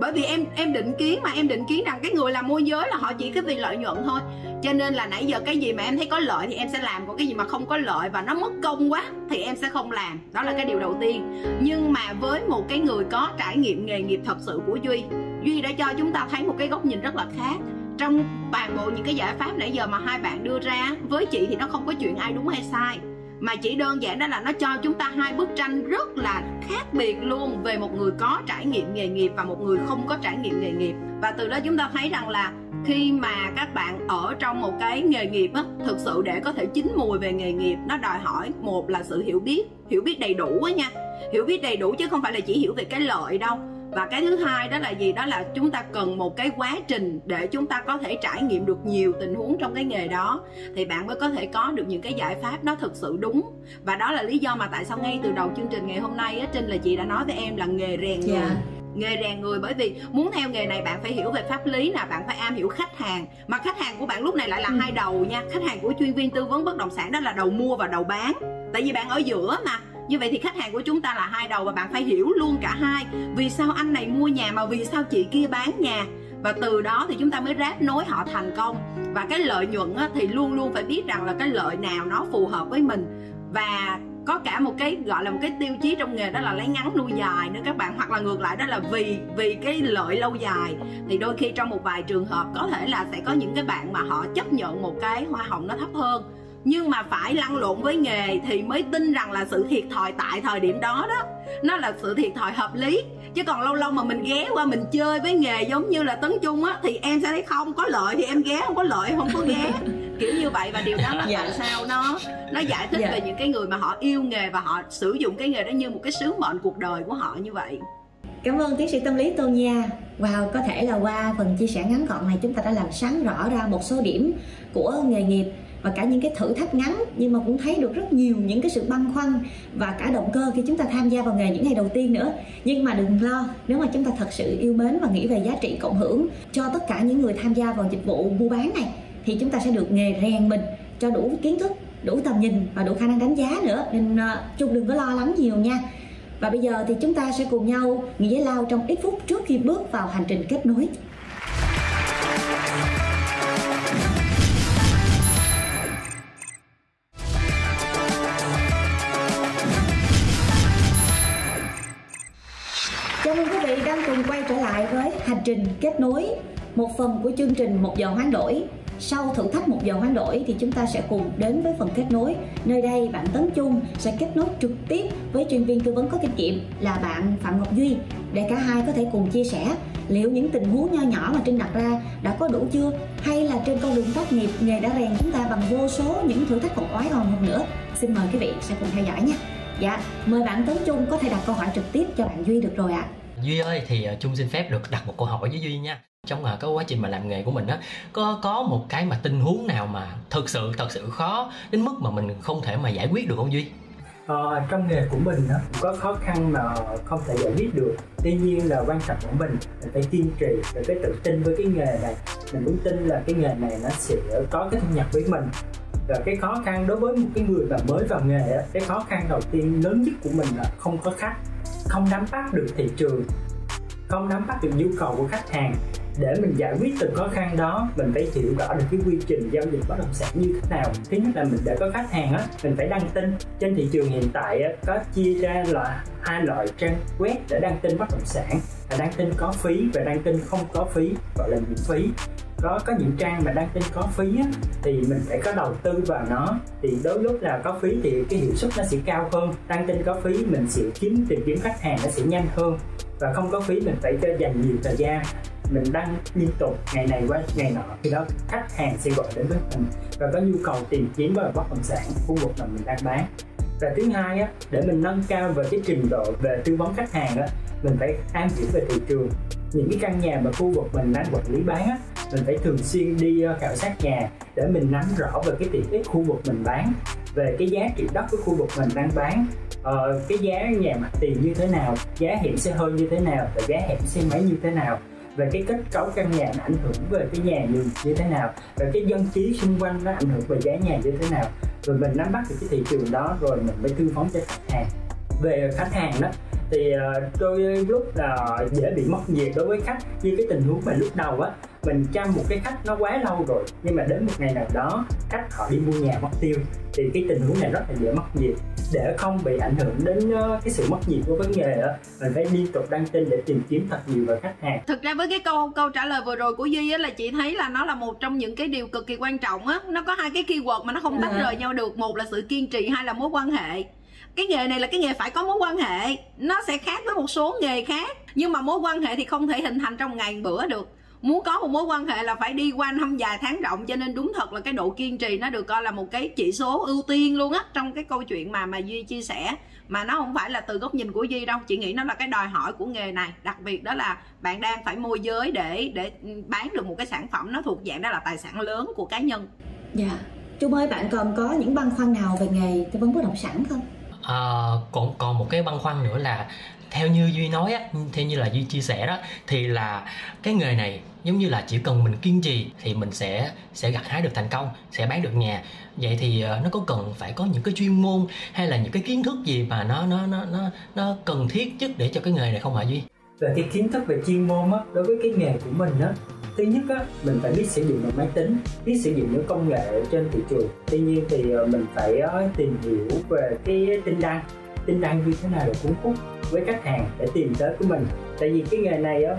Bởi vì em em định kiến mà em định kiến rằng cái người làm môi giới là họ chỉ có vì lợi nhuận thôi. Cho nên là nãy giờ cái gì mà em thấy có lợi thì em sẽ làm, còn cái gì mà không có lợi và nó mất công quá thì em sẽ không làm. Đó là cái điều đầu tiên. Nhưng mà với một cái người có trải nghiệm nghề nghiệp thật sự của Duy, Duy đã cho chúng ta thấy một cái góc nhìn rất là khác. Trong toàn bộ những cái giải pháp nãy giờ mà hai bạn đưa ra, với chị thì nó không có chuyện ai đúng hay sai, mà chỉ đơn giản đó là nó cho chúng ta hai bức tranh rất là khác biệt luôn về một người có trải nghiệm nghề nghiệp và một người không có trải nghiệm nghề nghiệp. Và từ đó chúng ta thấy rằng là khi mà các bạn ở trong một cái nghề nghiệp á, thực sự để có thể chín mùi về nghề nghiệp, nó đòi hỏi một là sự hiểu biết, hiểu biết đầy đủ á nha, hiểu biết đầy đủ chứ không phải là chỉ hiểu về cái lợi đâu. Và cái thứ hai đó là gì? Đó là chúng ta cần một cái quá trình để chúng ta có thể trải nghiệm được nhiều tình huống trong cái nghề đó, thì bạn mới có thể có được những cái giải pháp nó thực sự đúng. Và đó là lý do mà tại sao ngay từ đầu chương trình ngày hôm nay á, Trinh là chị đã nói với em là nghề rèn người. Yeah. Nghề rèn người, bởi vì muốn theo nghề này bạn phải hiểu về pháp lý nè, bạn phải am hiểu khách hàng, mà khách hàng của bạn lúc này lại là ừ. hai đầu nha. Khách hàng của chuyên viên tư vấn bất động sản đó là đầu mua và đầu bán, tại vì bạn ở giữa mà. Như vậy thì khách hàng của chúng ta là hai đầu và bạn phải hiểu luôn cả hai. Vì sao anh này mua nhà mà vì sao chị kia bán nhà? Và từ đó thì chúng ta mới ráp nối họ thành công. Và cái lợi nhuận á, thì luôn luôn phải biết rằng là cái lợi nào nó phù hợp với mình. Và có cả một cái gọi là một cái tiêu chí trong nghề đó là lấy ngắn nuôi dài nữa các bạn. Hoặc là ngược lại đó là vì vì cái lợi lâu dài. Thì đôi khi trong một vài trường hợp có thể là sẽ có những cái bạn mà họ chấp nhận một cái hoa hồng nó thấp hơn, nhưng mà phải lăn lộn với nghề thì mới tin rằng là sự thiệt thòi tại thời điểm đó đó nó là sự thiệt thòi hợp lý. Chứ còn lâu lâu mà mình ghé qua mình chơi với nghề giống như là Tấn Trung á, thì em sẽ thấy không có lợi thì em ghé, không có lợi không có ghé. Kiểu như vậy. Và điều đó là dạ. tại sao nó nó giải thích dạ. về những cái người mà họ yêu nghề và họ sử dụng cái nghề đó như một cái sứ mệnh cuộc đời của họ như vậy. Cảm ơn tiến sĩ tâm lý Tô Nhi A. Wow, có thể là qua phần chia sẻ ngắn gọn này chúng ta đã làm sáng rõ ra một số điểm của nghề nghiệp và cả những cái thử thách ngắn, nhưng mà cũng thấy được rất nhiều những cái sự băn khoăn và cả động cơ khi chúng ta tham gia vào nghề những ngày đầu tiên nữa. Nhưng mà đừng lo, nếu mà chúng ta thật sự yêu mến và nghĩ về giá trị cộng hưởng cho tất cả những người tham gia vào dịch vụ mua bán này thì chúng ta sẽ được nghề rèn mình cho đủ kiến thức, đủ tầm nhìn và đủ khả năng đánh giá nữa. Nên Trung đừng có lo lắng nhiều nha. Và bây giờ thì chúng ta sẽ cùng nhau nghỉ giải lao trong ít phút trước khi bước vào hành trình kết nối. Chào mừng quý vị đang cùng quay trở lại với hành trình kết nối, một phần của chương trình một giờ hoán đổi. Sau thử thách một giờ hoán đổi thì chúng ta sẽ cùng đến với phần kết nối. Nơi đây bạn Tấn Trung sẽ kết nối trực tiếp với chuyên viên tư vấn có kinh nghiệm là bạn Phạm Ngọc Duy để cả hai có thể cùng chia sẻ liệu những tình huống nho nhỏ mà Trinh đặt ra đã có đủ chưa, hay là trên con đường tác nghiệp nghề đã rèn chúng ta bằng vô số những thử thách còn oái oăm hơn nữa. Xin mời quý vị sẽ cùng theo dõi nha. Dạ, mời bạn Tấn Trung có thể đặt câu hỏi trực tiếp cho bạn Duy được rồi ạ. À. Duy ơi, thì Trung xin phép được đặt một câu hỏi với Duy nha. Trong cái quá trình mà làm nghề của mình á, có có một cái mà tình huống nào mà thật sự thật sự khó đến mức mà mình không thể mà giải quyết được không Duy? Ờ, trong nghề của mình á, có khó khăn mà không thể giải quyết được. Tuy nhiên là quan trọng của mình là phải kiên trì, phải cái tự tin với cái nghề này. Mình muốn tin là cái nghề này nó sẽ có cái thu nhập với mình. Và cái khó khăn đối với một cái người mà mới vào nghề á, cái khó khăn đầu tiên lớn nhất của mình là không có khách, không nắm bắt được thị trường, không nắm bắt được nhu cầu của khách hàng. Để mình giải quyết từng khó khăn đó, mình phải hiểu rõ được cái quy trình giao dịch bất động sản như thế nào. Thứ nhất là mình để có khách hàng á, mình phải đăng tin. Trên thị trường hiện tại á, có chia ra là hai loại trang web để đăng tin bất động sản, là đăng tin có phí và đăng tin không có phí, gọi là miễn phí. Có có những trang mà đăng tin có phí á, thì mình phải có đầu tư vào nó, thì đối lúc là có phí thì cái hiệu suất nó sẽ cao hơn. Đăng tin có phí mình sẽ kiếm tìm kiếm khách hàng nó sẽ nhanh hơn, và không có phí mình phải dành nhiều thời gian, mình đăng liên tục ngày này qua ngày nọ, thì đó khách hàng sẽ gọi đến với mình và có nhu cầu tìm kiếm bất động sản khu vực mà mình đang bán. Và thứ hai á, để mình nâng cao về cái trình độ về tư vấn khách hàng á, mình phải am hiểu về thị trường. Những cái căn nhà mà khu vực mình đang quản lý bán á, mình phải thường xuyên đi khảo sát nhà để mình nắm rõ về cái tiện ích khu vực mình bán, về cái giá trị đất của khu vực mình đang bán, ờ, cái giá nhà mặt tiền như thế nào, giá hẻm xe hơi như thế nào và giá hẻm xe máy như thế nào, về cái kết cấu căn nhà nó ảnh hưởng về cái nhà như, như thế nào, và cái dân trí xung quanh nó ảnh hưởng về giá nhà như thế nào. Rồi mình nắm bắt được cái thị trường đó rồi mình mới tư vấn cho khách hàng. Về khách hàng đó thì đôi lúc là dễ bị mất việc đối với khách, như cái tình huống mà lúc đầu á, mình chăm một cái khách nó quá lâu rồi, nhưng mà đến một ngày nào đó khách họ đi mua nhà mất tiêu, thì cái tình huống này rất là dễ mất việc. Để không bị ảnh hưởng đến cái sự mất việc của vấn đề đó, mình phải liên tục đăng tin để tìm kiếm thật nhiều về khách hàng. Thực ra với cái câu câu trả lời vừa rồi của Duy á, là chị thấy là nó là một trong những cái điều cực kỳ quan trọng á. Nó có hai cái keyword mà nó không tách rời nhau được, một là sự kiên trì, hai là mối quan hệ. Cái nghề này là cái nghề phải có mối quan hệ, nó sẽ khác với một số nghề khác, nhưng mà mối quan hệ thì không thể hình thành trong ngày bữa được. Muốn có một mối quan hệ là phải đi qua năm dài tháng rộng, cho nên đúng thật là cái độ kiên trì nó được coi là một cái chỉ số ưu tiên luôn á, trong cái câu chuyện mà mà Duy chia sẻ, mà nó không phải là từ góc nhìn của Duy đâu. Chị nghĩ nó là cái đòi hỏi của nghề này, đặc biệt đó là bạn đang phải môi giới để để bán được một cái sản phẩm nó thuộc dạng đó là tài sản lớn của cá nhân. Dạ, yeah. Trung ơi, bạn còn có những băn khoăn nào về nghề tư vấn bất động sản không? À, còn còn một cái băn khoăn nữa là theo như Duy nói á, theo như là Duy chia sẻ đó, thì là cái nghề này giống như là chỉ cần mình kiên trì thì mình sẽ sẽ gặt hái được thành công, sẽ bán được nhà. Vậy thì nó có cần phải có những cái chuyên môn hay là những cái kiến thức gì mà nó nó nó nó nó cần thiết nhất để cho cái nghề này không hả Duy? Về cái kiến thức về chuyên môn á, đối với cái nghề của mình á, thứ nhất á, mình phải biết sử dụng được máy tính, biết sử dụng những công nghệ trên thị trường. Tuy nhiên thì mình phải tìm hiểu về cái tin đăng, tin đăng như thế nào để cuốn hút với khách hàng để tìm tới của mình. Tại vì cái nghề này á,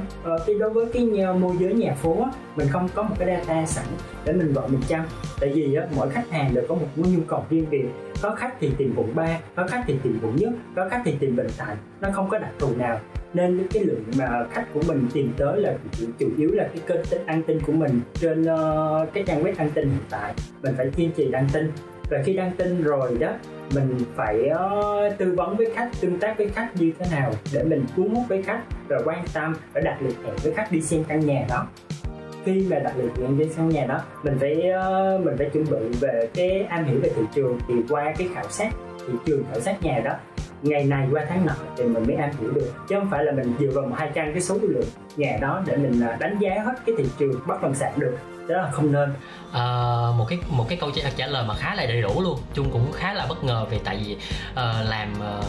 đối với cái môi giới nhà phố á, mình không có một cái data sẵn để mình gọi mình chăm. Tại vì á, mỗi khách hàng đều có một nhu cầu riêng biệt. Có khách thì tìm quận ba, có khách thì tìm quận nhất, có khách thì tìm Bình Thạnh. Nó không có đặc thù nào, nên cái lượng mà khách của mình tìm tới là chủ yếu là cái kênh tin đăng tin của mình trên uh, cái trang web đăng tin hiện tại. Mình phải kiên trì đăng tin, và khi đăng tin rồi đó, mình phải uh, tư vấn với khách, tương tác với khách như thế nào để mình cuốn hút với khách, rồi quan tâm và đặt lịch hẹn với khách đi xem căn nhà đó. Khi mà đặt lịch hẹn đi xem căn nhà đó, mình phải uh, mình phải chuẩn bị về cái am hiểu về thị trường, thì qua cái khảo sát thị trường, khảo sát nhà đó, ngày này qua tháng nọ thì mình mới am hiểu được, chứ không phải là mình dựa vào một hai trang cái số lượng nhà đó để mình đánh giá hết cái thị trường bất động sản được. Đó là không nên. À, một cái một cái câu trả lời mà khá là đầy đủ luôn. Chung cũng khá là bất ngờ, vì tại vì uh, làm uh,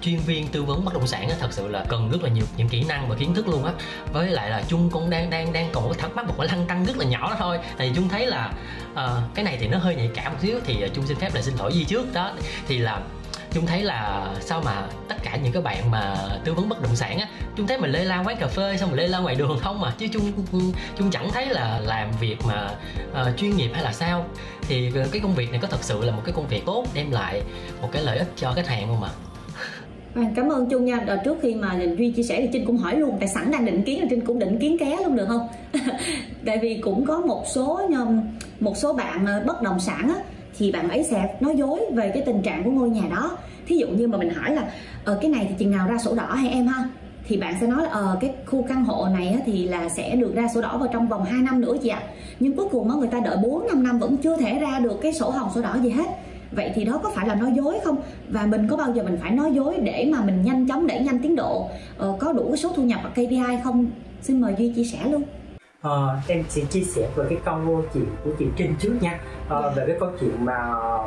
chuyên viên tư vấn bất động sản á, thật sự là cần rất là nhiều những kỹ năng và kiến thức luôn á. Với lại là Trung cũng đang đang đang còn thắc mắc một cái lăn tăn rất là nhỏ đó thôi. Tại vì Trung thấy là uh, cái này thì nó hơi nhạy cảm một xíu, thì Trung xin phép là xin lỗi Duy trước đó. Thì là Trung thấy là sao mà tất cả những cái bạn mà tư vấn bất động sản á, Trung thấy mình lê la quán cà phê xong rồi lê la ngoài đường không mà, chứ Trung Trung chẳng thấy là làm việc mà uh, chuyên nghiệp hay là sao. Thì cái công việc này có thật sự là một cái công việc tốt, đem lại một cái lợi ích cho khách hàng không ạ? À, cảm ơn Trung nha. Trước khi mà Duy chia sẻ thì Trinh cũng hỏi luôn, tại sẵn đang định kiến là Trinh cũng định kiến ké luôn được không? Tại vì cũng có một số một số bạn bất động sản á, thì bạn ấy sẽ nói dối về cái tình trạng của ngôi nhà đó. Thí dụ như mà mình hỏi là ờ, cái này thì chừng nào ra sổ đỏ hay em ha, thì bạn sẽ nói là ờ, cái khu căn hộ này á, thì là sẽ được ra sổ đỏ vào trong vòng hai năm nữa chị ạ. Nhưng cuối cùng á, người ta đợi bốn năm năm vẫn chưa thể ra được cái sổ hồng sổ đỏ gì hết. Vậy thì đó có phải là nói dối không? Và mình có bao giờ mình phải nói dối để mà mình nhanh chóng đẩy nhanh tiến độ, ờ, có đủ số thu nhập và ca pê i không? Xin mời Duy chia sẻ luôn. Ờ, em sẽ chia sẻ về cái câu chuyện của chị Trinh trước nha. Ờ, về cái câu chuyện mà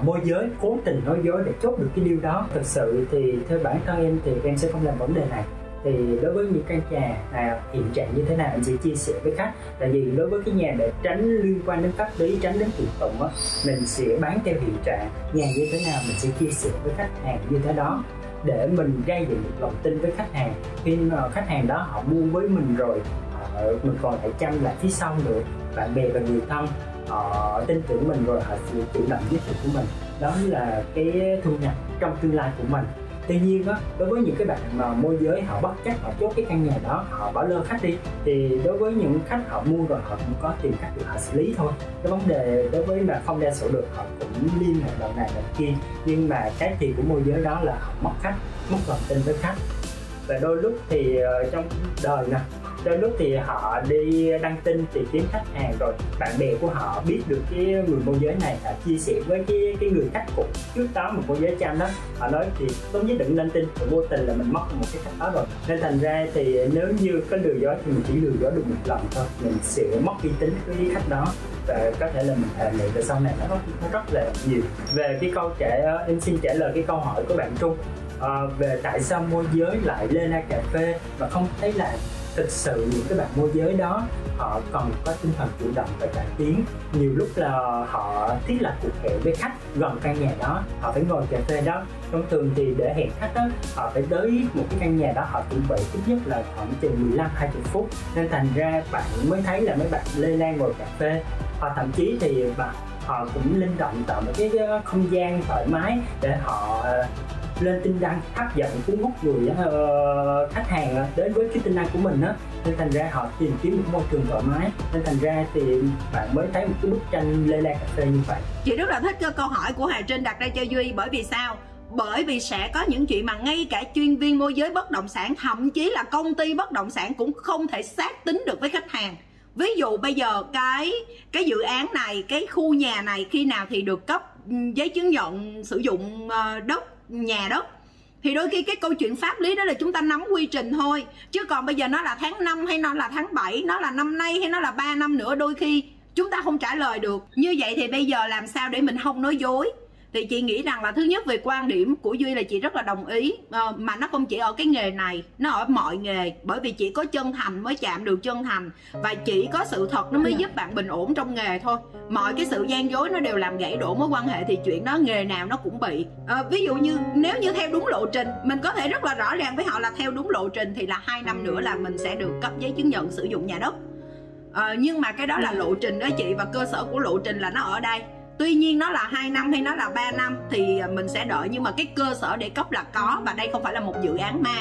môi giới cố tình nói dối để chốt được cái điều đó, thực sự thì theo bản thân em thì em sẽ không làm vấn đề này. Thì đối với những căn nhà à, hiện trạng như thế này, mình sẽ chia sẻ với khách. Tại vì đối với cái nhà để tránh liên quan đến pháp lý, tránh đến tụng tụng á, mình sẽ bán theo hiện trạng. Nhà như thế nào mình sẽ chia sẻ với khách hàng như thế đó, để mình gây dựng được lòng tin với khách hàng. Khi mà khách hàng đó họ mua với mình rồi, mình còn phải chăm lại phía sau nữa. Bạn bè và người thân họ tin tưởng mình rồi, họ sẽ chủ động giới thiệu của mình. Đó là cái thu nhập trong tương lai của mình. Tuy nhiên đó, đối với những cái bạn mà môi giới họ bất chấp, họ chốt cái căn nhà đó, họ bỏ lơ khách đi, thì đối với những khách họ mua rồi họ cũng có tìm cách để họ xử lý thôi. Cái vấn đề đối với mà không đa sổ được, họ cũng liên hệ đầu này đầu kia, nhưng mà cái tiền của môi giới đó là họ mất khách, mất lòng tin với khách. Và đôi lúc thì trong đời nè, đôi lúc thì họ đi đăng tin tìm kiếm khách hàng rồi bạn bè của họ biết được cái người môi giới này, họ chia sẻ với cái cái người khách cũ trước đó mà môi giới chăm đó, họ nói thì tốt nhất đừng đăng tin, rồi vô tình là mình mất một cái khách đó rồi. Nên thành ra thì nếu như có lừa dối thì mình chỉ lừa dối được một lần thôi, mình sẽ mất uy tín với khách đó và có thể là mình hệ lụy về sau này nó rất là nhiều. Về cái câu trẻ em xin trả lời cái câu hỏi của bạn Trung à, về tại sao môi giới lại lên ra cà phê mà không thấy là thực sự những cái bạn môi giới đó họ còn có tinh thần chủ động và cải tiến. Nhiều lúc là họ thiết lập cuộc hẹn với khách gần căn nhà đó, họ phải ngồi cà phê đó. Thông thường thì để hẹn khách đó, họ phải tới một cái căn nhà đó, họ chuẩn bị ít nhất là khoảng chừng mười lăm đến hai mươi phút. Nên thành ra bạn mới thấy là mấy bạn lê la ngồi cà phê, hoặc thậm chí thì họ cũng linh động tạo một cái không gian thoải mái để họ lên tin đăng hấp dẫn, cuốn hút người uh, khách hàng đến với cái tin đăng của mình á. Nên thành ra họ tìm kiếm một môi trường thoải mái, nên thành ra thì bạn mới thấy một cái bức tranh lê la cà phê như vậy. Chị rất là thích câu hỏi của Hà Trinh đặt ra cho Duy, bởi vì sao? Bởi vì sẽ có những chuyện mà ngay cả chuyên viên môi giới bất động sản, thậm chí là công ty bất động sản cũng không thể xác tính được với khách hàng. Ví dụ bây giờ cái cái dự án này, cái khu nhà này khi nào thì được cấp giấy chứng nhận sử dụng đất, nhà đất, thì đôi khi cái câu chuyện pháp lý đó là chúng ta nắm quy trình thôi. Chứ còn bây giờ nó là tháng năm hay nó là tháng bảy, nó là năm nay hay nó là ba năm nữa, đôi khi chúng ta không trả lời được. Như vậy thì bây giờ làm sao để mình không nói dối? Thì chị nghĩ rằng là thứ nhất về quan điểm của Duy là chị rất là đồng ý, à, mà nó không chỉ ở cái nghề này, nó ở mọi nghề. Bởi vì chỉ có chân thành mới chạm được chân thành, và chỉ có sự thật nó mới giúp bạn bình ổn trong nghề thôi. Mọi cái sự gian dối nó đều làm gãy đổ mối quan hệ, thì chuyện đó nghề nào nó cũng bị. à, Ví dụ như nếu như theo đúng lộ trình, mình có thể rất là rõ ràng với họ là theo đúng lộ trình thì là hai năm nữa là mình sẽ được cấp giấy chứng nhận sử dụng nhà đất. à, Nhưng mà cái đó là lộ trình đó chị, và cơ sở của lộ trình là nó ở đây. Tuy nhiên nó là hai năm hay nó là ba năm thì mình sẽ đợi, nhưng mà cái cơ sở để cấp là có, và đây không phải là một dự án ma.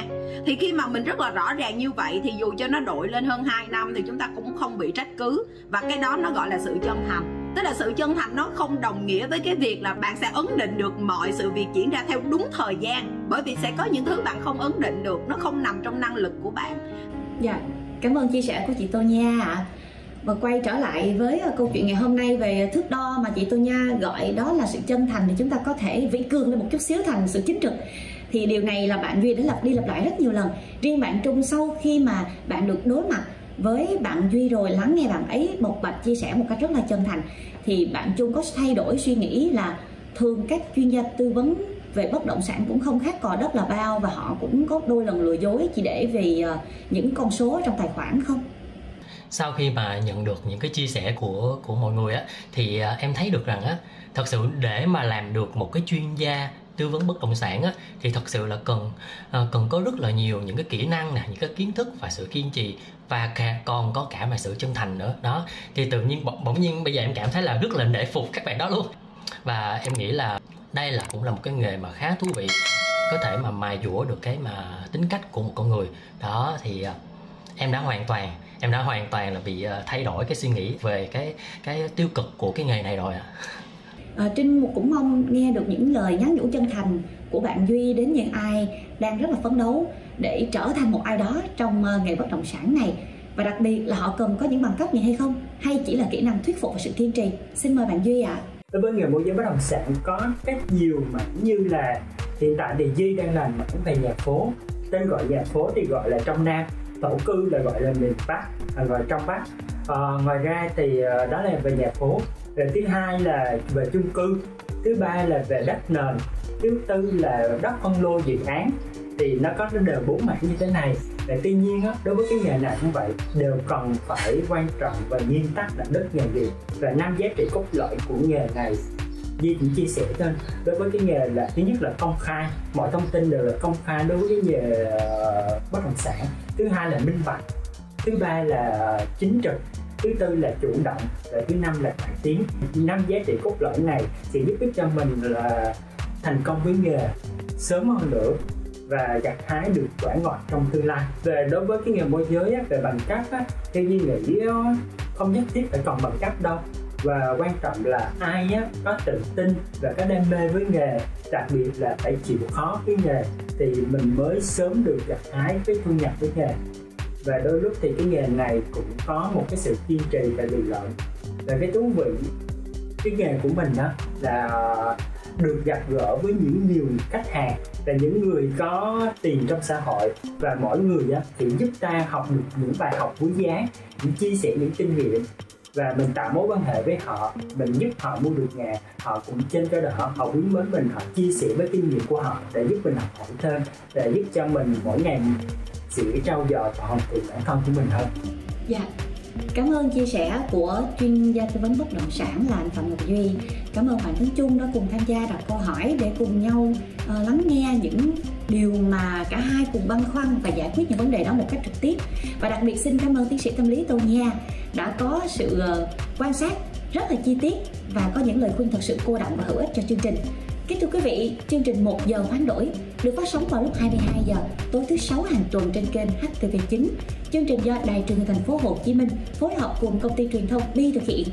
Thì khi mà mình rất là rõ ràng như vậy thì dù cho nó đội lên hơn hai năm thì chúng ta cũng không bị trách cứ. Và cái đó nó gọi là sự chân thành. Tức là sự chân thành nó không đồng nghĩa với cái việc là bạn sẽ ấn định được mọi sự việc diễn ra theo đúng thời gian. Bởi vì sẽ có những thứ bạn không ấn định được, nó không nằm trong năng lực của bạn. Dạ, cảm ơn chia sẻ của chị Tô Nhi A ạ. Và quay trở lại với câu chuyện ngày hôm nay về thước đo mà chị Tô Nha gọi đó là sự chân thành, thì chúng ta có thể vĩ cương lên một chút xíu thành sự chính trực. Thì điều này là bạn Duy đã lặp đi lặp lại rất nhiều lần. Riêng bạn Trung sau khi mà bạn được đối mặt với bạn Duy rồi lắng nghe bạn ấy bộc bạch chia sẻ một cách rất là chân thành, thì bạn Trung có thay đổi suy nghĩ là thường các chuyên gia tư vấn về bất động sản cũng không khác cò đất là bao, và họ cũng có đôi lần lừa dối chỉ để vì những con số trong tài khoản không. Sau khi mà nhận được những cái chia sẻ của của mọi người á, thì em thấy được rằng á, thật sự để mà làm được một cái chuyên gia tư vấn bất động sản á, thì thật sự là cần cần có rất là nhiều những cái kỹ năng nè, những cái kiến thức và sự kiên trì, và còn có cả mà sự chân thành nữa đó. Thì tự nhiên bỗng nhiên bây giờ em cảm thấy là rất là nể phục các bạn đó luôn, và em nghĩ là đây là cũng là một cái nghề mà khá thú vị, có thể mà mài dũa được cái mà tính cách của một con người đó. Thì em đã hoàn toàn em đã hoàn toàn là bị thay đổi cái suy nghĩ về cái cái tiêu cực của cái nghề này rồi ạ. À, Trinh cũng mong nghe được những lời nhắn nhủ chân thành của bạn Duy đến những ai đang rất là phấn đấu để trở thành một ai đó trong nghề bất động sản này, và đặc biệt là họ cần có những bằng cấp gì hay không, hay chỉ là kỹ năng thuyết phục và sự kiên trì. Xin mời bạn Duy ạ. À. Đối với nghề môi giới bất động sản có rất nhiều mảng, như là hiện tại thì Duy đang làm mảng về nhà phố, tên gọi nhà phố thì gọi là trong Nam, tổ cư là gọi là miền Bắc, à, gọi trong Bắc. À, ngoài ra thì đó là về nhà phố. Rồi thứ hai là về chung cư, thứ ba là về đất nền, thứ tư là đất phân lô dự án. Thì nó có đều bốn mảng như thế này. Và tuy nhiên đó, đối với cái nghề nào cũng vậy, đều cần phải quan trọng và nguyên tắc đạo đức nghề nghiệp và năm giá trị cốt lõi của nghề này. Duy cũng chia sẻ tên đối với cái nghề là thứ nhất là công khai, mọi thông tin đều là công khai đối với cái nghề uh, bất động sản. Thứ hai là minh bạch, thứ ba là chính trực, thứ tư là chủ động, và thứ năm là cải tiến. Năm giá trị cốt lõi này sẽ giúp ích cho mình là thành công với nghề sớm hơn nữa và gặt hái được quả ngọt trong tương lai. Về đối với cái nghề môi giới á, về bằng cấp á, theo Duy nghĩ không nhất thiết phải còn bằng cấp đâu, và quan trọng là ai á, có tự tin và có đam mê với nghề, đặc biệt là phải chịu khó với nghề thì mình mới sớm được gặt hái cái thu nhập với nghề. Và đôi lúc thì cái nghề này cũng có một cái sự kiên trì và lì lợm. Và cái thú vị cái nghề của mình đó là được gặp gỡ với những nhiều khách hàng và những người có tiền trong xã hội, và mỗi người á, thì giúp ta học được những bài học quý giá, những chia sẻ những kinh nghiệm, và mình tạo mối quan hệ với họ, mình giúp họ mua được nhà, họ cũng trên cơ hội họ quý mến mình, họ chia sẻ với kinh nghiệm của họ để giúp mình học hỏi thêm, để giúp cho mình mỗi ngày sẽ trau dồi và hoàn thiện bản thân của mình hơn. Dạ, cảm ơn chia sẻ của chuyên gia tư vấn bất động sản là anh Phạm Ngọc Duy. Cảm ơn Phạm Tấn Trung đã cùng tham gia đặt câu hỏi để cùng nhau uh, lắng nghe những điều mà cả hai cùng băn khoăn và giải quyết những vấn đề đó một cách trực tiếp. Và đặc biệt xin cảm ơn tiến sĩ tâm lý Tô Nhi A đã có sự uh, quan sát rất là chi tiết và có những lời khuyên thật sự cô đọng và hữu ích cho chương trình. Kính thưa quý vị, chương trình một giờ hoán đổi được phát sóng vào lúc hai mươi hai giờ tối thứ sáu hàng tuần trên kênh H T V chín. Chương trình do Đài Truyền hình Thành phố Hồ Chí Minh phối hợp cùng công ty truyền thông bê e e thực hiện,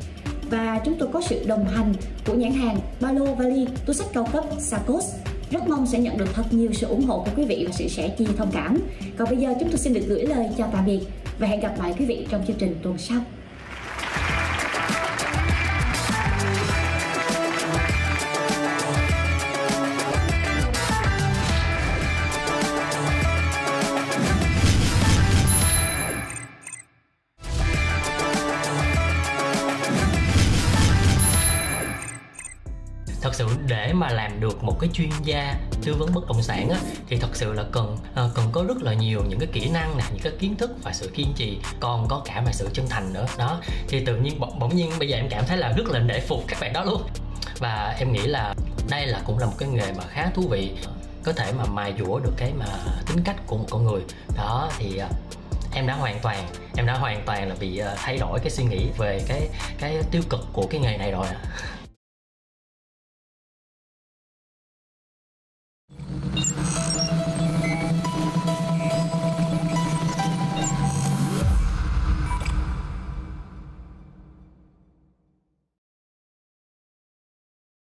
và chúng tôi có sự đồng hành của nhãn hàng ba lô vali túi xách cao cấp Sakos. Rất mong sẽ nhận được thật nhiều sự ủng hộ của quý vị và sự sẻ chia thông cảm. Còn bây giờ chúng tôi xin được gửi lời chào tạm biệt và hẹn gặp lại quý vị trong chương trình tuần sau. Thật sự để mà làm được một cái chuyên gia tư vấn bất động sản á, thì thật sự là cần cần có rất là nhiều những cái kỹ năng nè, những cái kiến thức và sự kiên trì, còn có cả mà sự chân thành nữa đó. Thì tự nhiên bỗng nhiên bây giờ em cảm thấy là rất là nể phục các bạn đó luôn, và em nghĩ là đây là cũng là một cái nghề mà khá thú vị, có thể mà mài dũa được cái mà tính cách của một con người đó. Thì em đã hoàn toàn em đã hoàn toàn là bị thay đổi cái suy nghĩ về cái cái tiêu cực của cái nghề này rồi ạ.